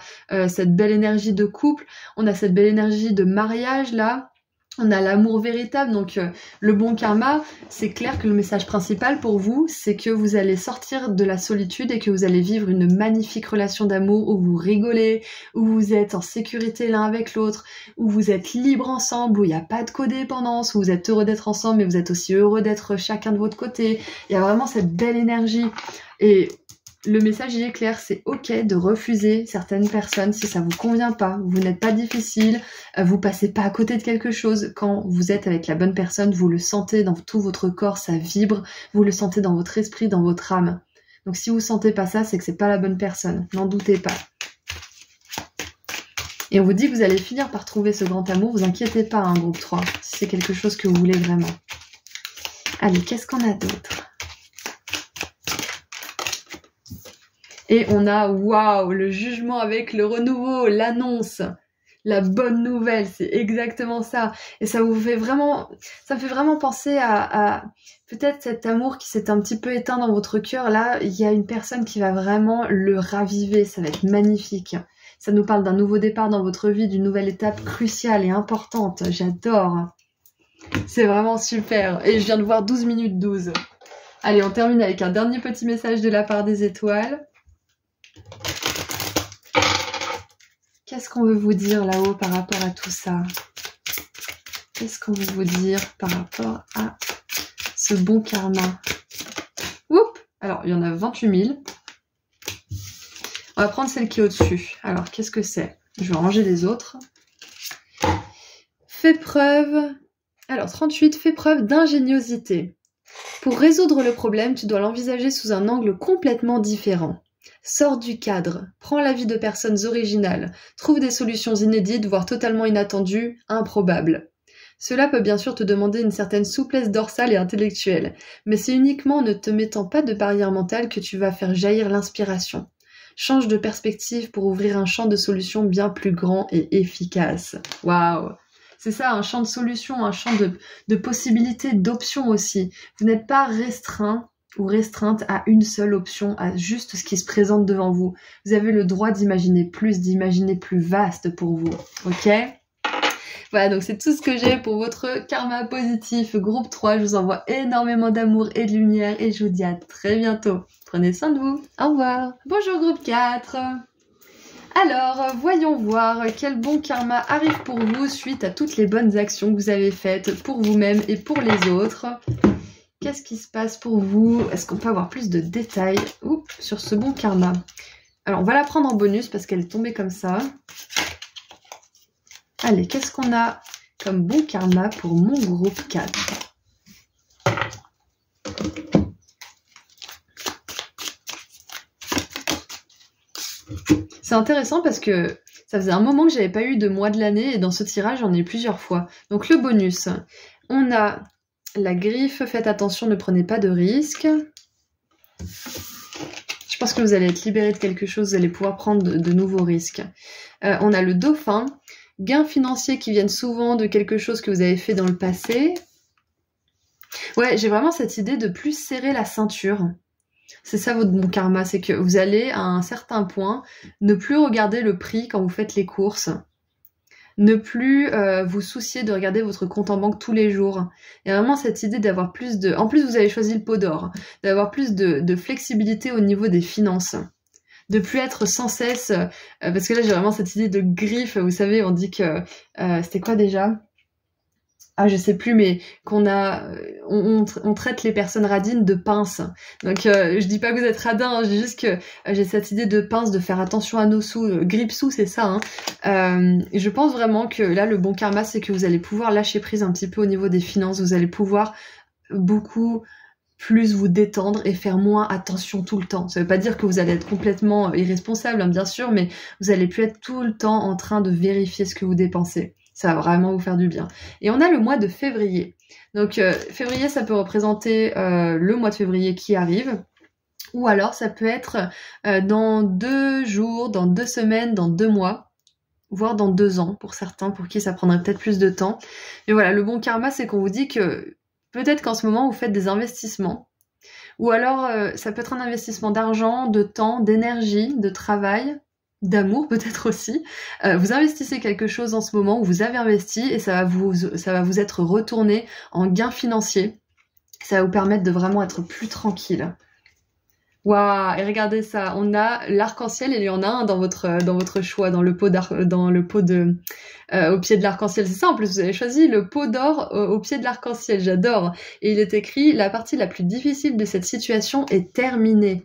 cette belle énergie de couple, on a cette belle énergie de mariage, là, on a l'amour véritable, donc le bon karma, c'est clair que le message principal pour vous, c'est que vous allez sortir de la solitude et que vous allez vivre une magnifique relation d'amour où vous rigolez, où vous êtes en sécurité l'un avec l'autre, où vous êtes libre ensemble, où il n'y a pas de codépendance, où vous êtes heureux d'être ensemble, mais vous êtes aussi heureux d'être chacun de votre côté. Il y a vraiment cette belle énergie et... le message il est clair, c'est ok de refuser certaines personnes si ça vous convient pas, vous n'êtes pas difficile, vous passez pas à côté de quelque chose. Quand vous êtes avec la bonne personne, vous le sentez dans tout votre corps, ça vibre, vous le sentez dans votre esprit, dans votre âme. Donc si vous sentez pas ça, c'est que c'est pas la bonne personne, n'en doutez pas. Et on vous dit que vous allez finir par trouver ce grand amour, vous inquiétez pas, hein, groupe 3, si c'est quelque chose que vous voulez vraiment. Allez, qu'est-ce qu'on a d'autre ? Et on a, waouh, le jugement avec le renouveau, l'annonce, la bonne nouvelle, c'est exactement ça. Et ça vous fait vraiment, ça me fait vraiment penser à peut-être cet amour qui s'est un petit peu éteint dans votre cœur. Là, il y a une personne qui va vraiment le raviver, ça va être magnifique. Ça nous parle d'un nouveau départ dans votre vie, d'une nouvelle étape cruciale et importante, j'adore. C'est vraiment super. Et je viens de voir 12 minutes 12. Allez, on termine avec un dernier petit message de la part des étoiles. Qu'est-ce qu'on veut vous dire là-haut par rapport à tout ça? Qu'est-ce qu'on veut vous dire par rapport à ce bon karma? Oups! Alors, il y en a 28 000. On va prendre celle qui est au-dessus. Alors, qu'est-ce que c'est? Je vais ranger les autres. Fais preuve... Alors, 38, fais preuve d'ingéniosité. Pour résoudre le problème, tu dois l'envisager sous un angle complètement différent. Sors du cadre, prends l'avis de personnes originales, trouve des solutions inédites, voire totalement inattendues, improbables. Cela peut bien sûr te demander une certaine souplesse dorsale et intellectuelle, mais c'est uniquement en ne te mettant pas de barrière mentale que tu vas faire jaillir l'inspiration. Change de perspective pour ouvrir un champ de solutions bien plus grand et efficace. Waouh! C'est ça, un champ de solutions, un champ de possibilités, d'options aussi. Vous n'êtes pas restreint ou restreinte à une seule option, à juste ce qui se présente devant vous. Vous avez le droit d'imaginer plus vaste pour vous, ok ? Voilà, donc c'est tout ce que j'ai pour votre karma positif groupe 3. Je vous envoie énormément d'amour et de lumière et je vous dis à très bientôt. Prenez soin de vous, au revoir. Bonjour groupe 4. Alors, voyons voir quel bon karma arrive pour vous suite à toutes les bonnes actions que vous avez faites pour vous-même et pour les autres. Qu'est-ce qui se passe pour vous? Est-ce qu'on peut avoir plus de détails sur ce bon karma? Alors, on va la prendre en bonus parce qu'elle est tombée comme ça. Allez, qu'est-ce qu'on a comme bon karma pour mon groupe 4? C'est intéressant parce que ça faisait un moment que j'avais pas eu de mois de l'année et dans ce tirage, j'en ai eu plusieurs fois. Donc, le bonus, on a... la griffe, faites attention, ne prenez pas de risques. Je pense que vous allez être libéré de quelque chose, vous allez pouvoir prendre de nouveaux risques. On a le dauphin, gains financiers qui viennent souvent de quelque chose que vous avez fait dans le passé. Ouais, j'ai vraiment cette idée de plus serrer la ceinture. C'est ça votre bon karma, c'est que vous allez à un certain point ne plus regarder le prix quand vous faites les courses. Ne plus vous soucier de regarder votre compte en banque tous les jours. Il y a vraiment cette idée d'avoir plus de... En plus, vous avez choisi le pot d'or. D'avoir plus de flexibilité au niveau des finances. De plus être sans cesse... parce que là, j'ai vraiment cette idée de griffe. Vous savez, on dit que... c'était quoi déjà ? Ah, je sais plus, mais qu'on a... On traite les personnes radines de pinces. Donc, je dis pas que vous êtes radin, hein, juste que j'ai cette idée de pince, de faire attention à nos sous. Grippe-sous, c'est ça. Hein. Je pense vraiment que là, le bon karma, c'est que vous allez pouvoir lâcher prise un petit peu au niveau des finances. Vous allez pouvoir beaucoup plus vous détendre et faire moins attention tout le temps. Ça veut pas dire que vous allez être complètement irresponsable, hein, bien sûr, mais vous allez plus être tout le temps en train de vérifier ce que vous dépensez. Ça va vraiment vous faire du bien. Et on a le mois de février. Donc, février, ça peut représenter le mois de février qui arrive. Ou alors, ça peut être dans 2 jours, dans 2 semaines, dans 2 mois, voire dans 2 ans pour certains, pour qui ça prendrait peut-être plus de temps. Mais voilà, le bon karma, c'est qu'on vous dit que peut-être qu'en ce moment, vous faites des investissements. Ou alors, ça peut être un investissement d'argent, de temps, d'énergie, de travail... d'amour peut-être aussi, vous investissez quelque chose en ce moment, vous avez investi et ça va vous être retourné en gain financier, ça va vous permettre de vraiment être plus tranquille. Waouh, et regardez ça, on a l'arc-en-ciel, il y en a un dans votre choix, au pied de l'arc-en-ciel, c'est ça en plus, vous avez choisi le pot d'or au pied de l'arc-en-ciel, j'adore. Et il est écrit, la partie la plus difficile de cette situation est terminée.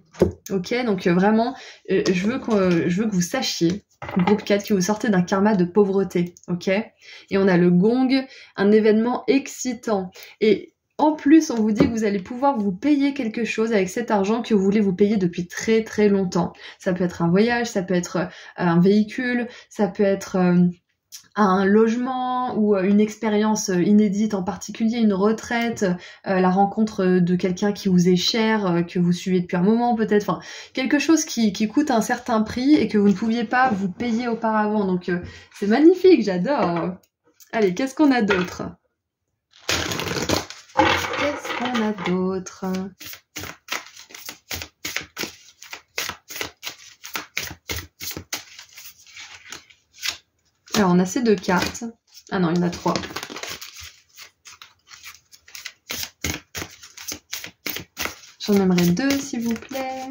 Ok, donc vraiment, je veux que vous sachiez, groupe 4, que vous sortez d'un karma de pauvreté, ok. Et on a le gong, un événement excitant. Et... en plus, on vous dit que vous allez pouvoir vous payer quelque chose avec cet argent que vous voulez vous payer depuis très très longtemps. Ça peut être un voyage, ça peut être un véhicule, ça peut être un logement ou une expérience inédite en particulier, une retraite, la rencontre de quelqu'un qui vous est cher, que vous suivez depuis un moment peut-être, enfin quelque chose qui coûte un certain prix et que vous ne pouviez pas vous payer auparavant. Donc c'est magnifique, j'adore. Allez, qu'est-ce qu'on a d'autre ? On a d'autres. Alors, on a ces 2 cartes. Ah non, il y en a 3. J'en aimerais 2, s'il vous plaît.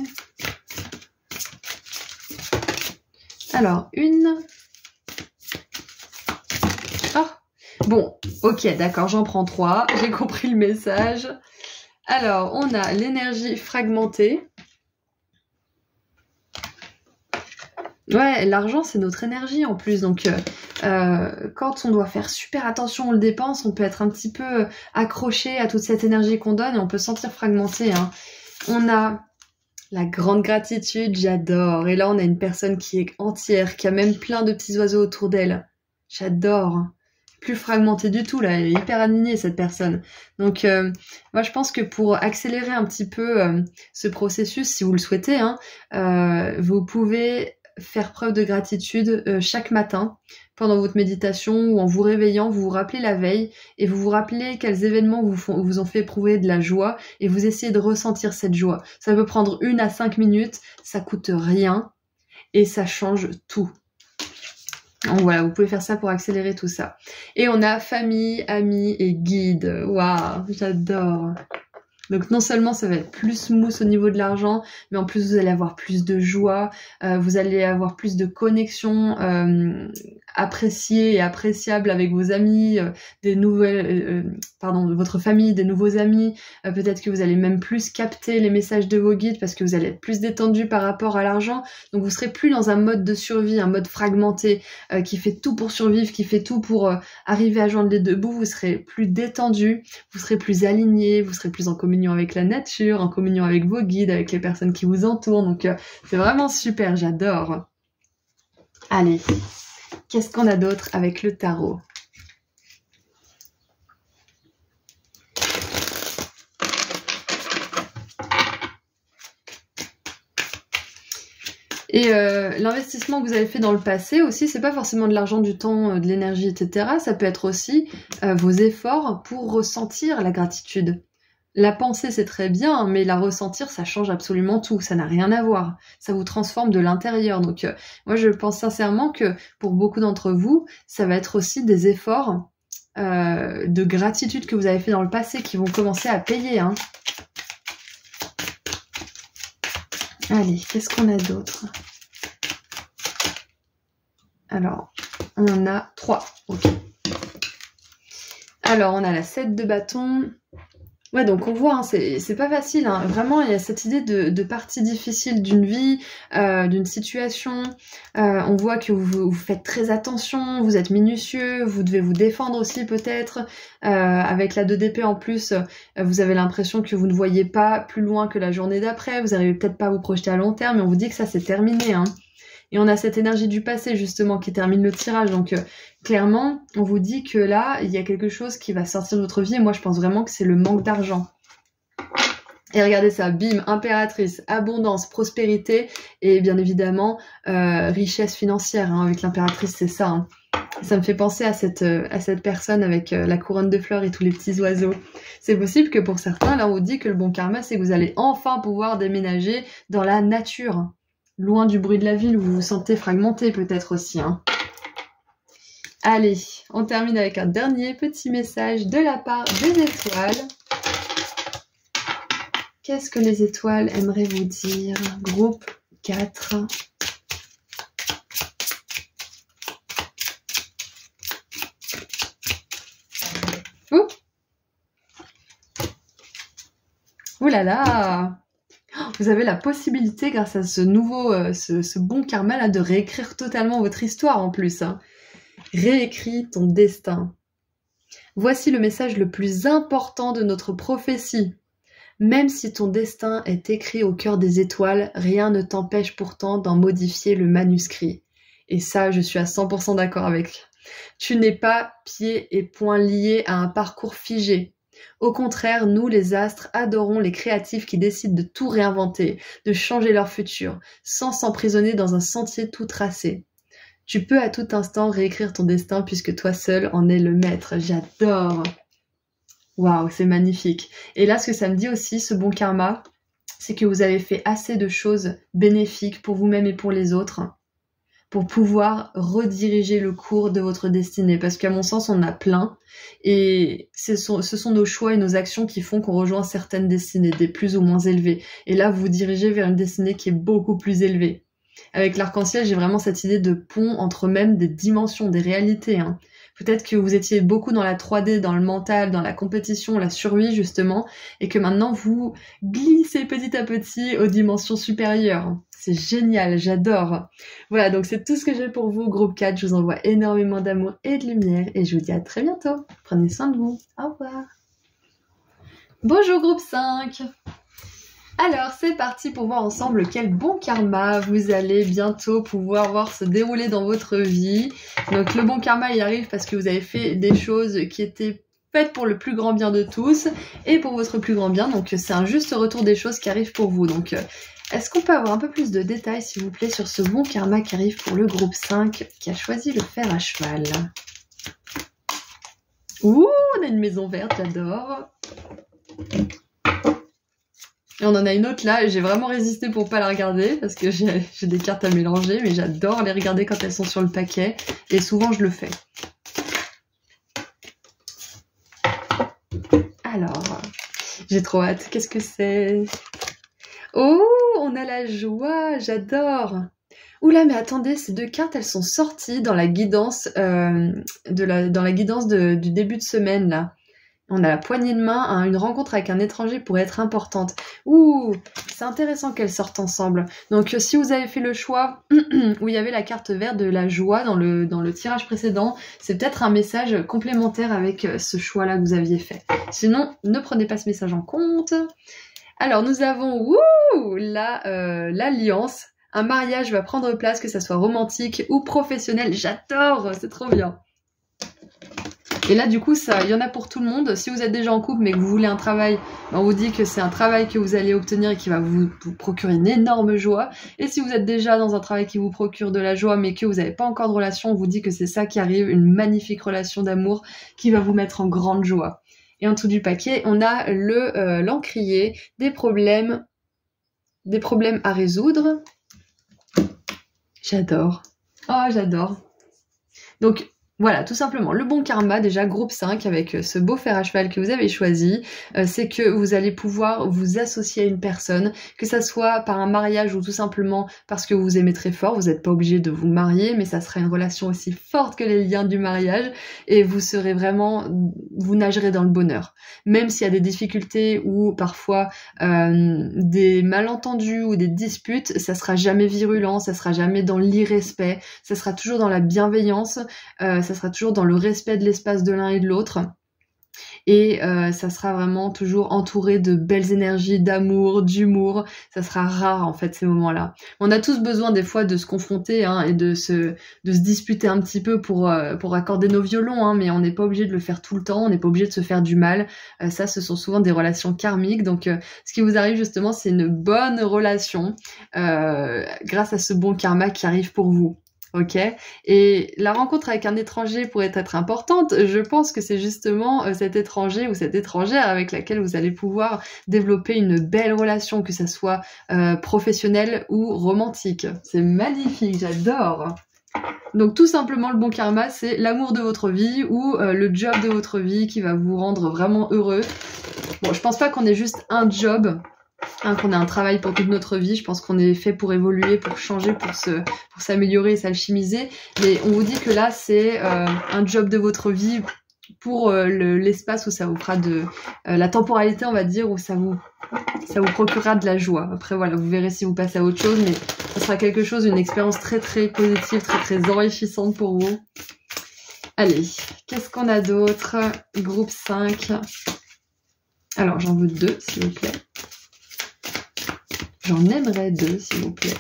Alors, 1. Ah, bon. Ok, d'accord, j'en prends 3, j'ai compris le message. Alors, on a l'énergie fragmentée. Ouais, l'argent, c'est notre énergie en plus, donc quand on doit faire super attention, on le dépense, on peut être un petit peu accroché à toute cette énergie qu'on donne et on peut se sentir fragmenté, hein. On a la grande gratitude, j'adore, et là on a une personne qui est entière, qui a même plein de petits oiseaux autour d'elle, j'adore, plus fragmentée du tout, là, elle est hyper alignée cette personne. Donc moi je pense que pour accélérer un petit peu ce processus, si vous le souhaitez, hein, vous pouvez faire preuve de gratitude chaque matin pendant votre méditation ou en vous réveillant, vous vous rappelez la veille et vous vous rappelez quels événements vous ont fait éprouver de la joie et vous essayez de ressentir cette joie. Ça peut prendre 1 à 5 minutes, ça coûte rien et ça change tout. Donc voilà, vous pouvez faire ça pour accélérer tout ça. Et on a famille, amis et guide. Waouh, j'adore. Donc non seulement ça va être plus smooth au niveau de l'argent, mais en plus vous allez avoir plus de joie, vous allez avoir plus de connexions appréciées et appréciables avec vos amis, votre famille, des nouveaux amis. Peut-être que vous allez même plus capter les messages de vos guides parce que vous allez être plus détendu par rapport à l'argent. Donc vous serez plus dans un mode de survie, un mode fragmenté qui fait tout pour survivre, qui fait tout pour arriver à joindre les deux bouts. Vous serez plus détendu, vous serez plus aligné, vous serez plus en communion avec la nature, en communion avec vos guides, avec les personnes qui vous entourent. Donc c'est vraiment super, j'adore. Allez, qu'est-ce qu'on a d'autre avec le tarot? Et l'investissement que vous avez fait dans le passé aussi, c'est pas forcément de l'argent, du temps, de l'énergie, etc. Ça peut être aussi vos efforts pour ressentir la gratitude. La pensée, c'est très bien, mais la ressentir, ça change absolument tout. Ça n'a rien à voir. Ça vous transforme de l'intérieur. Donc, moi, je pense sincèrement que pour beaucoup d'entre vous, ça va être aussi des efforts de gratitude que vous avez fait dans le passé qui vont commencer à payer, hein. Allez, qu'est-ce qu'on a d'autre? Alors, on en a 3. Ok. Alors, on a la 7 de bâton. Ouais, donc on voit, hein, c'est pas facile, hein. Vraiment, il y a cette idée de partie difficile d'une vie, d'une situation. On voit que vous faites très attention, vous êtes minutieux, vous devez vous défendre aussi peut-être. Avec la 2DP en plus, vous avez l'impression que vous ne voyez pas plus loin que la journée d'après, vous n'arrivez peut-être pas à vous projeter à long terme, mais on vous dit que ça c'est terminé, hein. Et on a cette énergie du passé justement qui termine le tirage. Donc clairement, on vous dit que là, il y a quelque chose qui va sortir de votre vie. Et moi, je pense vraiment que c'est le manque d'argent. Et regardez ça, bim, impératrice, abondance, prospérité et bien évidemment richesse financière. Hein, avec l'impératrice, c'est ça. Hein. Ça me fait penser à cette personne avec la couronne de fleurs et tous les petits oiseaux. C'est possible que pour certains, là, on vous dit que le bon karma, c'est que vous allez enfin pouvoir déménager dans la nature. Loin du bruit de la ville où vous vous sentez fragmenté peut-être aussi, hein. Allez, on termine avec un dernier petit message de la part des étoiles. Qu'est-ce que les étoiles aimeraient vous dire? Groupe 4. Ouh, ouh là là! Vous avez la possibilité, grâce à ce nouveau, ce bon karma là, de réécrire totalement votre histoire en plus. Hein. Réécris ton destin. Voici le message le plus important de notre prophétie. Même si ton destin est écrit au cœur des étoiles, rien ne t'empêche pourtant d'en modifier le manuscrit. Et ça, je suis à 100% d'accord avec. Tu n'es pas pieds et poings liés à un parcours figé. Au contraire, nous, les astres, adorons les créatifs qui décident de tout réinventer, de changer leur futur, sans s'emprisonner dans un sentier tout tracé. Tu peux à tout instant réécrire ton destin puisque toi seul en es le maître. J'adore! Waouh, c'est magnifique! Et là, ce que ça me dit aussi, ce bon karma, c'est que vous avez fait assez de choses bénéfiques pour vous-même et pour les autres, pour pouvoir rediriger le cours de votre destinée. Parce qu'à mon sens, on en a plein. Et ce sont nos choix et nos actions qui font qu'on rejoint certaines destinées, des plus ou moins élevées. Et là, vous vous dirigez vers une destinée qui est beaucoup plus élevée. Avec l'arc-en-ciel, j'ai vraiment cette idée de pont entre même des dimensions, des réalités, hein. Peut-être que vous étiez beaucoup dans la 3D, dans le mental, dans la compétition, la survie justement, et que maintenant vous glissez petit à petit aux dimensions supérieures. C'est génial, j'adore. Voilà, donc c'est tout ce que j'ai pour vous, groupe 4. Je vous envoie énormément d'amour et de lumière et je vous dis à très bientôt. Prenez soin de vous. Au revoir. Bonjour, groupe 5. Alors, c'est parti pour voir ensemble quel bon karma vous allez bientôt pouvoir voir se dérouler dans votre vie. Donc, le bon karma, il arrive parce que vous avez fait des choses qui étaient faites pour le plus grand bien de tous et pour votre plus grand bien. Donc, c'est un juste retour des choses qui arrivent pour vous. Donc, est-ce qu'on peut avoir un peu plus de détails, s'il vous plaît, sur ce bon karma qui arrive pour le groupe 5 qui a choisi le fer à cheval? Ouh, on a une maison verte, j'adore. Et on en a une autre là, et j'ai vraiment résisté pour pas la regarder, parce que j'ai des cartes à mélanger, mais j'adore les regarder quand elles sont sur le paquet, et souvent je le fais. Alors, j'ai trop hâte, qu'est-ce que c'est? Oh, on a la joie, j'adore! Oula, mais attendez, ces deux cartes, elles sont sorties dans la guidance, du début de semaine là. On a la poignée de main à une rencontre avec un étranger pourrait être importante. Ouh, c'est intéressant qu'elles sortent ensemble. Donc si vous avez fait le choix où il y avait la carte verte de la joie dans le tirage précédent, c'est peut-être un message complémentaire avec ce choix-là que vous aviez fait. Sinon, ne prenez pas ce message en compte. Alors nous avons ouh, l'alliance. Un mariage va prendre place, que ça soit romantique ou professionnel. J'adore, c'est trop bien. Et là, du coup, il y en a pour tout le monde. Si vous êtes déjà en couple mais que vous voulez un travail, on vous dit que c'est un travail que vous allez obtenir et qui va vous procurer une énorme joie. Et si vous êtes déjà dans un travail qui vous procure de la joie mais que vous n'avez pas encore de relation, on vous dit que c'est ça qui arrive, une magnifique relation d'amour qui va vous mettre en grande joie. Et en dessous du paquet, on a l'encrier, des problèmes à résoudre. J'adore. Oh, j'adore. Donc, voilà, tout simplement, le bon karma, déjà, groupe 5, avec ce beau fer à cheval que vous avez choisi, c'est que vous allez pouvoir vous associer à une personne, que ça soit par un mariage ou tout simplement parce que vous vous aimez très fort, vous n'êtes pas obligé de vous marier, mais ça sera une relation aussi forte que les liens du mariage, et vous serez vraiment, vous nagerez dans le bonheur. Même s'il y a des difficultés ou parfois des malentendus ou des disputes, ça sera jamais virulent, ça sera jamais dans l'irrespect, ça sera toujours dans la bienveillance, ça sera toujours dans le respect de l'espace de l'un et de l'autre. Et ça sera vraiment toujours entouré de belles énergies, d'amour, d'humour. Ça sera rare en fait ces moments-là. On a tous besoin des fois de se confronter hein, et de se disputer un petit peu pour accorder nos violons. Hein, mais on n'est pas obligé de le faire tout le temps, on n'est pas obligé de se faire du mal. Ça, ce sont souvent des relations karmiques. Donc ce qui vous arrive justement, c'est une bonne relation grâce à ce bon karma qui arrive pour vous. Ok, et la rencontre avec un étranger pourrait être importante. Je pense que c'est justement cet étranger ou cette étrangère avec laquelle vous allez pouvoir développer une belle relation, que ça soit professionnelle ou romantique. C'est magnifique, j'adore. Donc tout simplement le bon karma, c'est l'amour de votre vie ou le job de votre vie qui va vous rendre vraiment heureux. Bon, je pense pas qu'on ait juste un job. Hein, qu'on a un travail pour toute notre vie, je pense qu'on est fait pour évoluer, pour changer, pour s'améliorer et s'alchimiser, mais on vous dit que là c'est un job de votre vie pour l'espace où ça vous fera de la temporalité on va dire, où ça vous procurera de la joie. Après voilà, vous verrez si vous passez à autre chose, mais ça sera quelque chose, une expérience très très positive, très très enrichissante pour vous. Allez, qu'est-ce qu'on a d'autre, groupe 5? Alors j'en veux 2 s'il vous plaît. J'en aimerais 2, s'il vous plaît.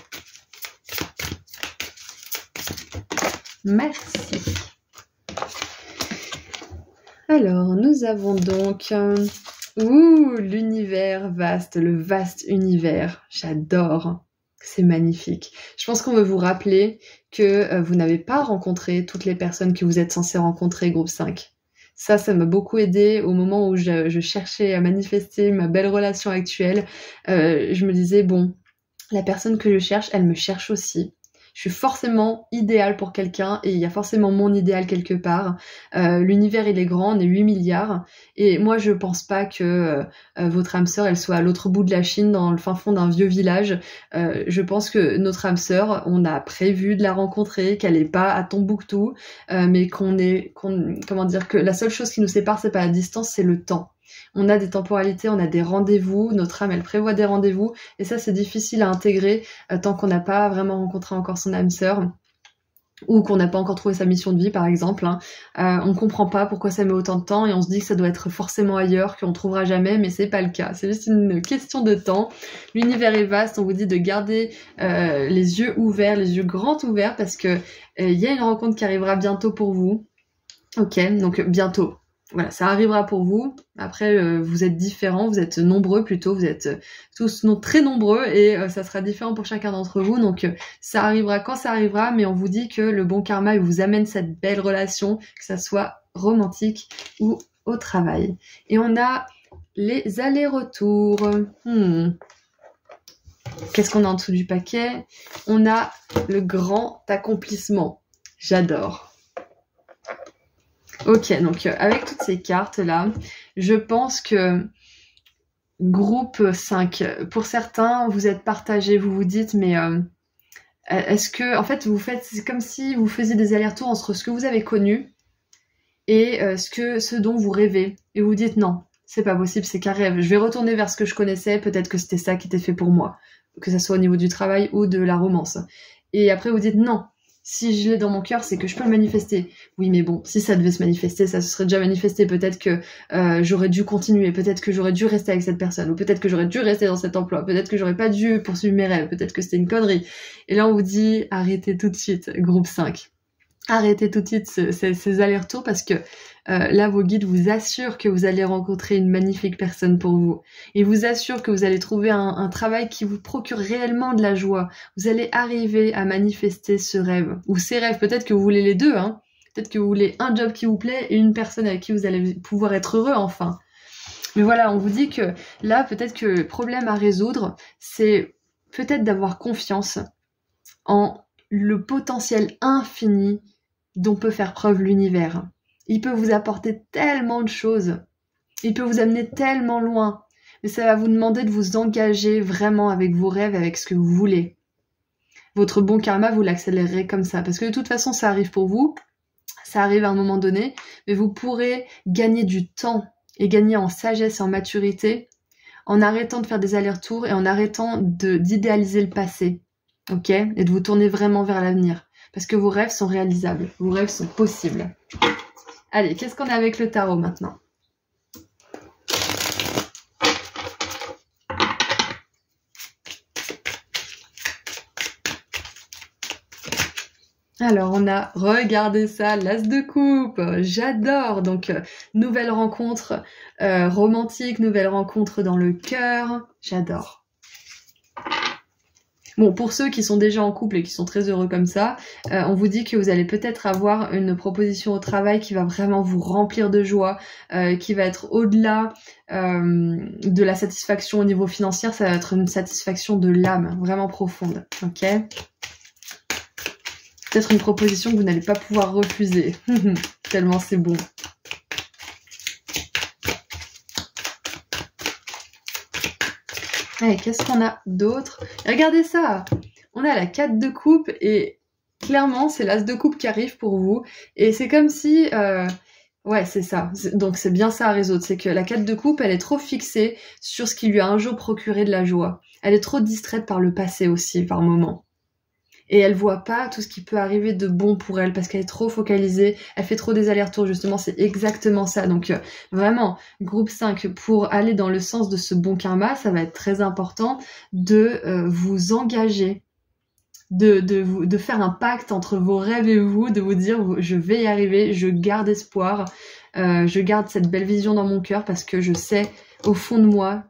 Merci. Alors, nous avons donc... Ouh, l'univers vaste, le vaste univers. J'adore. C'est magnifique. Je pense qu'on veut vous rappeler que vous n'avez pas rencontré toutes les personnes que vous êtes censés rencontrer, groupe 5. Ça m'a beaucoup aidé au moment où je cherchais à manifester ma belle relation actuelle. Je me disais, bon, la personne que je cherche, elle me cherche aussi. je suis forcément idéal pour quelqu'un et il y a forcément mon idéal quelque part. L'univers il est grand, on est 8 milliards et moi je pense pas que votre âme sœur elle soit à l'autre bout de la Chine dans le fin fond d'un vieux village. Je pense que notre âme sœur, on a prévu de la rencontrer, qu'elle est pas à Tombouctou, mais comment dire, que la seule chose qui nous sépare c'est pas la distance, c'est le temps. On a des temporalités, on a des rendez-vous, notre âme elle prévoit des rendez-vous et ça c'est difficile à intégrer tant qu'on n'a pas vraiment rencontré encore son âme sœur ou qu'on n'a pas encore trouvé sa mission de vie par exemple. Hein. On comprend pas pourquoi ça met autant de temps et on se dit que ça doit être forcément ailleurs, qu'on trouvera jamais, mais c'est pas le cas. C'est juste une question de temps. L'univers est vaste, on vous dit de garder les yeux ouverts, les yeux grands ouverts parce que y a une rencontre qui arrivera bientôt pour vous. Ok, donc bientôt. Voilà, ça arrivera pour vous. Après, vous êtes différents, vous êtes nombreux plutôt, vous êtes tous très nombreux et ça sera différent pour chacun d'entre vous. Donc, ça arrivera quand ça arrivera, mais on vous dit que le bon karma il vous amène cette belle relation, que ça soit romantique ou au travail. Et on a les allers-retours. Qu'est-ce qu'on a en dessous du paquet? On a le grand accomplissement. J'adore. Ok, donc avec toutes ces cartes-là, je pense que groupe 5, pour certains, vous êtes partagés, vous vous dites, mais est-ce que, en fait, vous faites, c'est comme si vous faisiez des allers-retours entre ce que vous avez connu et ce dont vous rêvez. Et vous dites, non, c'est pas possible, c'est qu'un rêve. Je vais retourner vers ce que je connaissais, peut-être que c'était ça qui était fait pour moi, que ça soit au niveau du travail ou de la romance. Et après, vous dites, non. Si je l'ai dans mon cœur, c'est que je peux le manifester. Oui, mais bon, si ça devait se manifester, ça se serait déjà manifesté. Peut-être que j'aurais dû continuer, peut-être que j'aurais dû rester avec cette personne, ou peut-être que j'aurais dû rester dans cet emploi, peut-être que j'aurais pas dû poursuivre mes rêves, peut-être que c'était une connerie. Et là, on vous dit, arrêtez tout de suite, groupe 5. Arrêtez tout de suite ces allers-retours parce que là, vos guides vous assurent que vous allez rencontrer une magnifique personne pour vous. Ils vous assurent que vous allez trouver un travail qui vous procure réellement de la joie. Vous allez arriver à manifester ce rêve ou ces rêves. Peut-être que vous voulez les deux. Hein. Peut-être que vous voulez un job qui vous plaît et une personne avec qui vous allez pouvoir être heureux enfin. Mais voilà, on vous dit que là, peut-être que le problème à résoudre, c'est peut-être d'avoir confiance en le potentiel infini dont peut faire preuve l'univers. Il peut vous apporter tellement de choses, il peut vous amener tellement loin, mais ça va vous demander de vous engager vraiment avec vos rêves, avec ce que vous voulez. Votre bon karma, vous l'accélérerez comme ça, parce que de toute façon, ça arrive pour vous, ça arrive à un moment donné, mais vous pourrez gagner du temps et gagner en sagesse, en maturité, en arrêtant de faire des allers-retours et en arrêtant d'idéaliser le passé, ok, et de vous tourner vraiment vers l'avenir. Parce que vos rêves sont réalisables, vos rêves sont possibles. Allez, qu'est-ce qu'on a avec le tarot maintenant? Alors on a, regardez ça, l'as de coupe, j'adore. Donc nouvelle rencontre romantique, nouvelle rencontre dans le cœur, j'adore. Bon, pour ceux qui sont déjà en couple et qui sont très heureux comme ça, on vous dit que vous allez peut-être avoir une proposition au travail qui va vraiment vous remplir de joie, qui va être au-delà de la satisfaction au niveau financier, ça va être une satisfaction de l'âme, vraiment profonde, ok? Peut-être une proposition que vous n'allez pas pouvoir refuser, tellement c'est bon. Allez, qu'est-ce qu'on a d'autre? Regardez ça! On a la 4 de coupe et clairement, c'est l'as de coupe qui arrive pour vous. Et c'est comme si... ouais, c'est ça. Donc, c'est bien ça à résoudre. C'est que la 4 de coupe, elle est trop fixée sur ce qui lui a un jour procuré de la joie. Elle est trop distraite par le passé aussi, par moments. Et elle voit pas tout ce qui peut arriver de bon pour elle parce qu'elle est trop focalisée, elle fait trop des allers-retours, justement, c'est exactement ça. Donc vraiment, groupe 5, pour aller dans le sens de ce bon karma, ça va être très important de vous engager, de faire un pacte entre vos rêves et vous, de vous dire « je vais y arriver, je garde espoir, je garde cette belle vision dans mon cœur parce que je sais au fond de moi,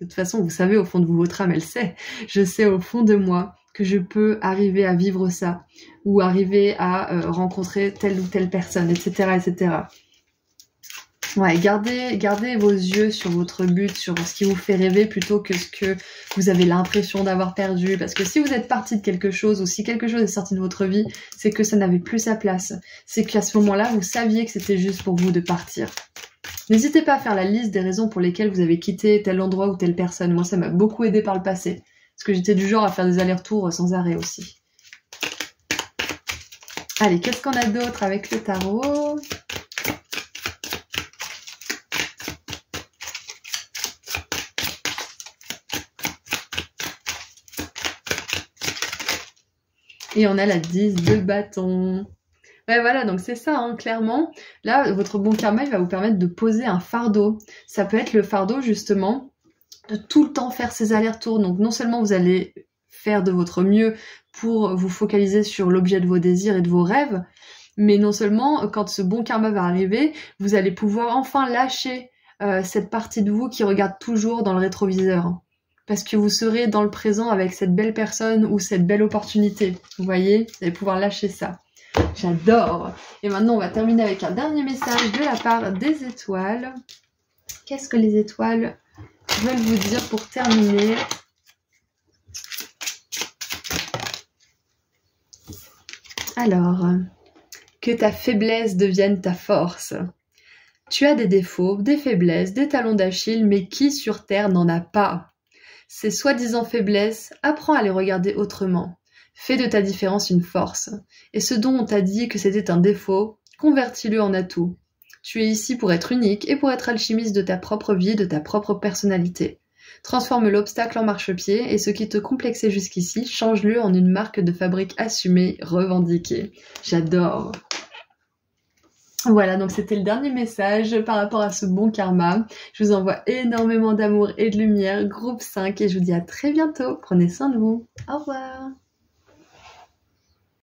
de toute façon, vous savez, au fond de vous, votre âme, elle sait, je sais au fond de moi, que je peux arriver à vivre ça, ou arriver à rencontrer telle ou telle personne, etc., etc. Ouais, gardez vos yeux sur votre but, sur ce qui vous fait rêver plutôt que ce que vous avez l'impression d'avoir perdu. Parce que si vous êtes parti de quelque chose ou si quelque chose est sorti de votre vie, c'est que ça n'avait plus sa place. C'est qu'à ce moment-là, vous saviez que c'était juste pour vous de partir. N'hésitez pas à faire la liste des raisons pour lesquelles vous avez quitté tel endroit ou telle personne. Moi, ça m'a beaucoup aidé par le passé. Parce que j'étais du genre à faire des allers-retours sans arrêt aussi. Allez, qu'est-ce qu'on a d'autre avec le tarot ? Et on a la 10 de bâton. Ouais, voilà, donc c'est ça, hein, clairement. Là, votre bon karma, il va vous permettre de poser un fardeau. Ça peut être le fardeau, justement, de tout le temps faire ces allers-retours. Donc, non seulement vous allez faire de votre mieux pour vous focaliser sur l'objet de vos désirs et de vos rêves, mais non seulement, quand ce bon karma va arriver, vous allez pouvoir enfin lâcher cette partie de vous qui regarde toujours dans le rétroviseur. Parce que vous serez dans le présent avec cette belle personne ou cette belle opportunité. Vous voyez, vous allez pouvoir lâcher ça. J'adore. Et maintenant, on va terminer avec un dernier message de la part des étoiles. Qu'est-ce que les étoiles veulent vous dire pour terminer ? Alors, que ta faiblesse devienne ta force. Tu as des défauts, des faiblesses, des talons d'Achille, mais qui sur Terre n'en a pas ? Ces soi-disant faiblesses, apprends à les regarder autrement. Fais de ta différence une force. Et ce dont on t'a dit que c'était un défaut, convertis-le en atout. Tu es ici pour être unique et pour être alchimiste de ta propre vie, de ta propre personnalité. Transforme l'obstacle en marchepied et ce qui te complexait jusqu'ici, change-le en une marque de fabrique assumée, revendiquée. J'adore. Voilà, donc c'était le dernier message par rapport à ce bon karma. Je vous envoie énormément d'amour et de lumière, groupe 5, et je vous dis à très bientôt. Prenez soin de vous. Au revoir.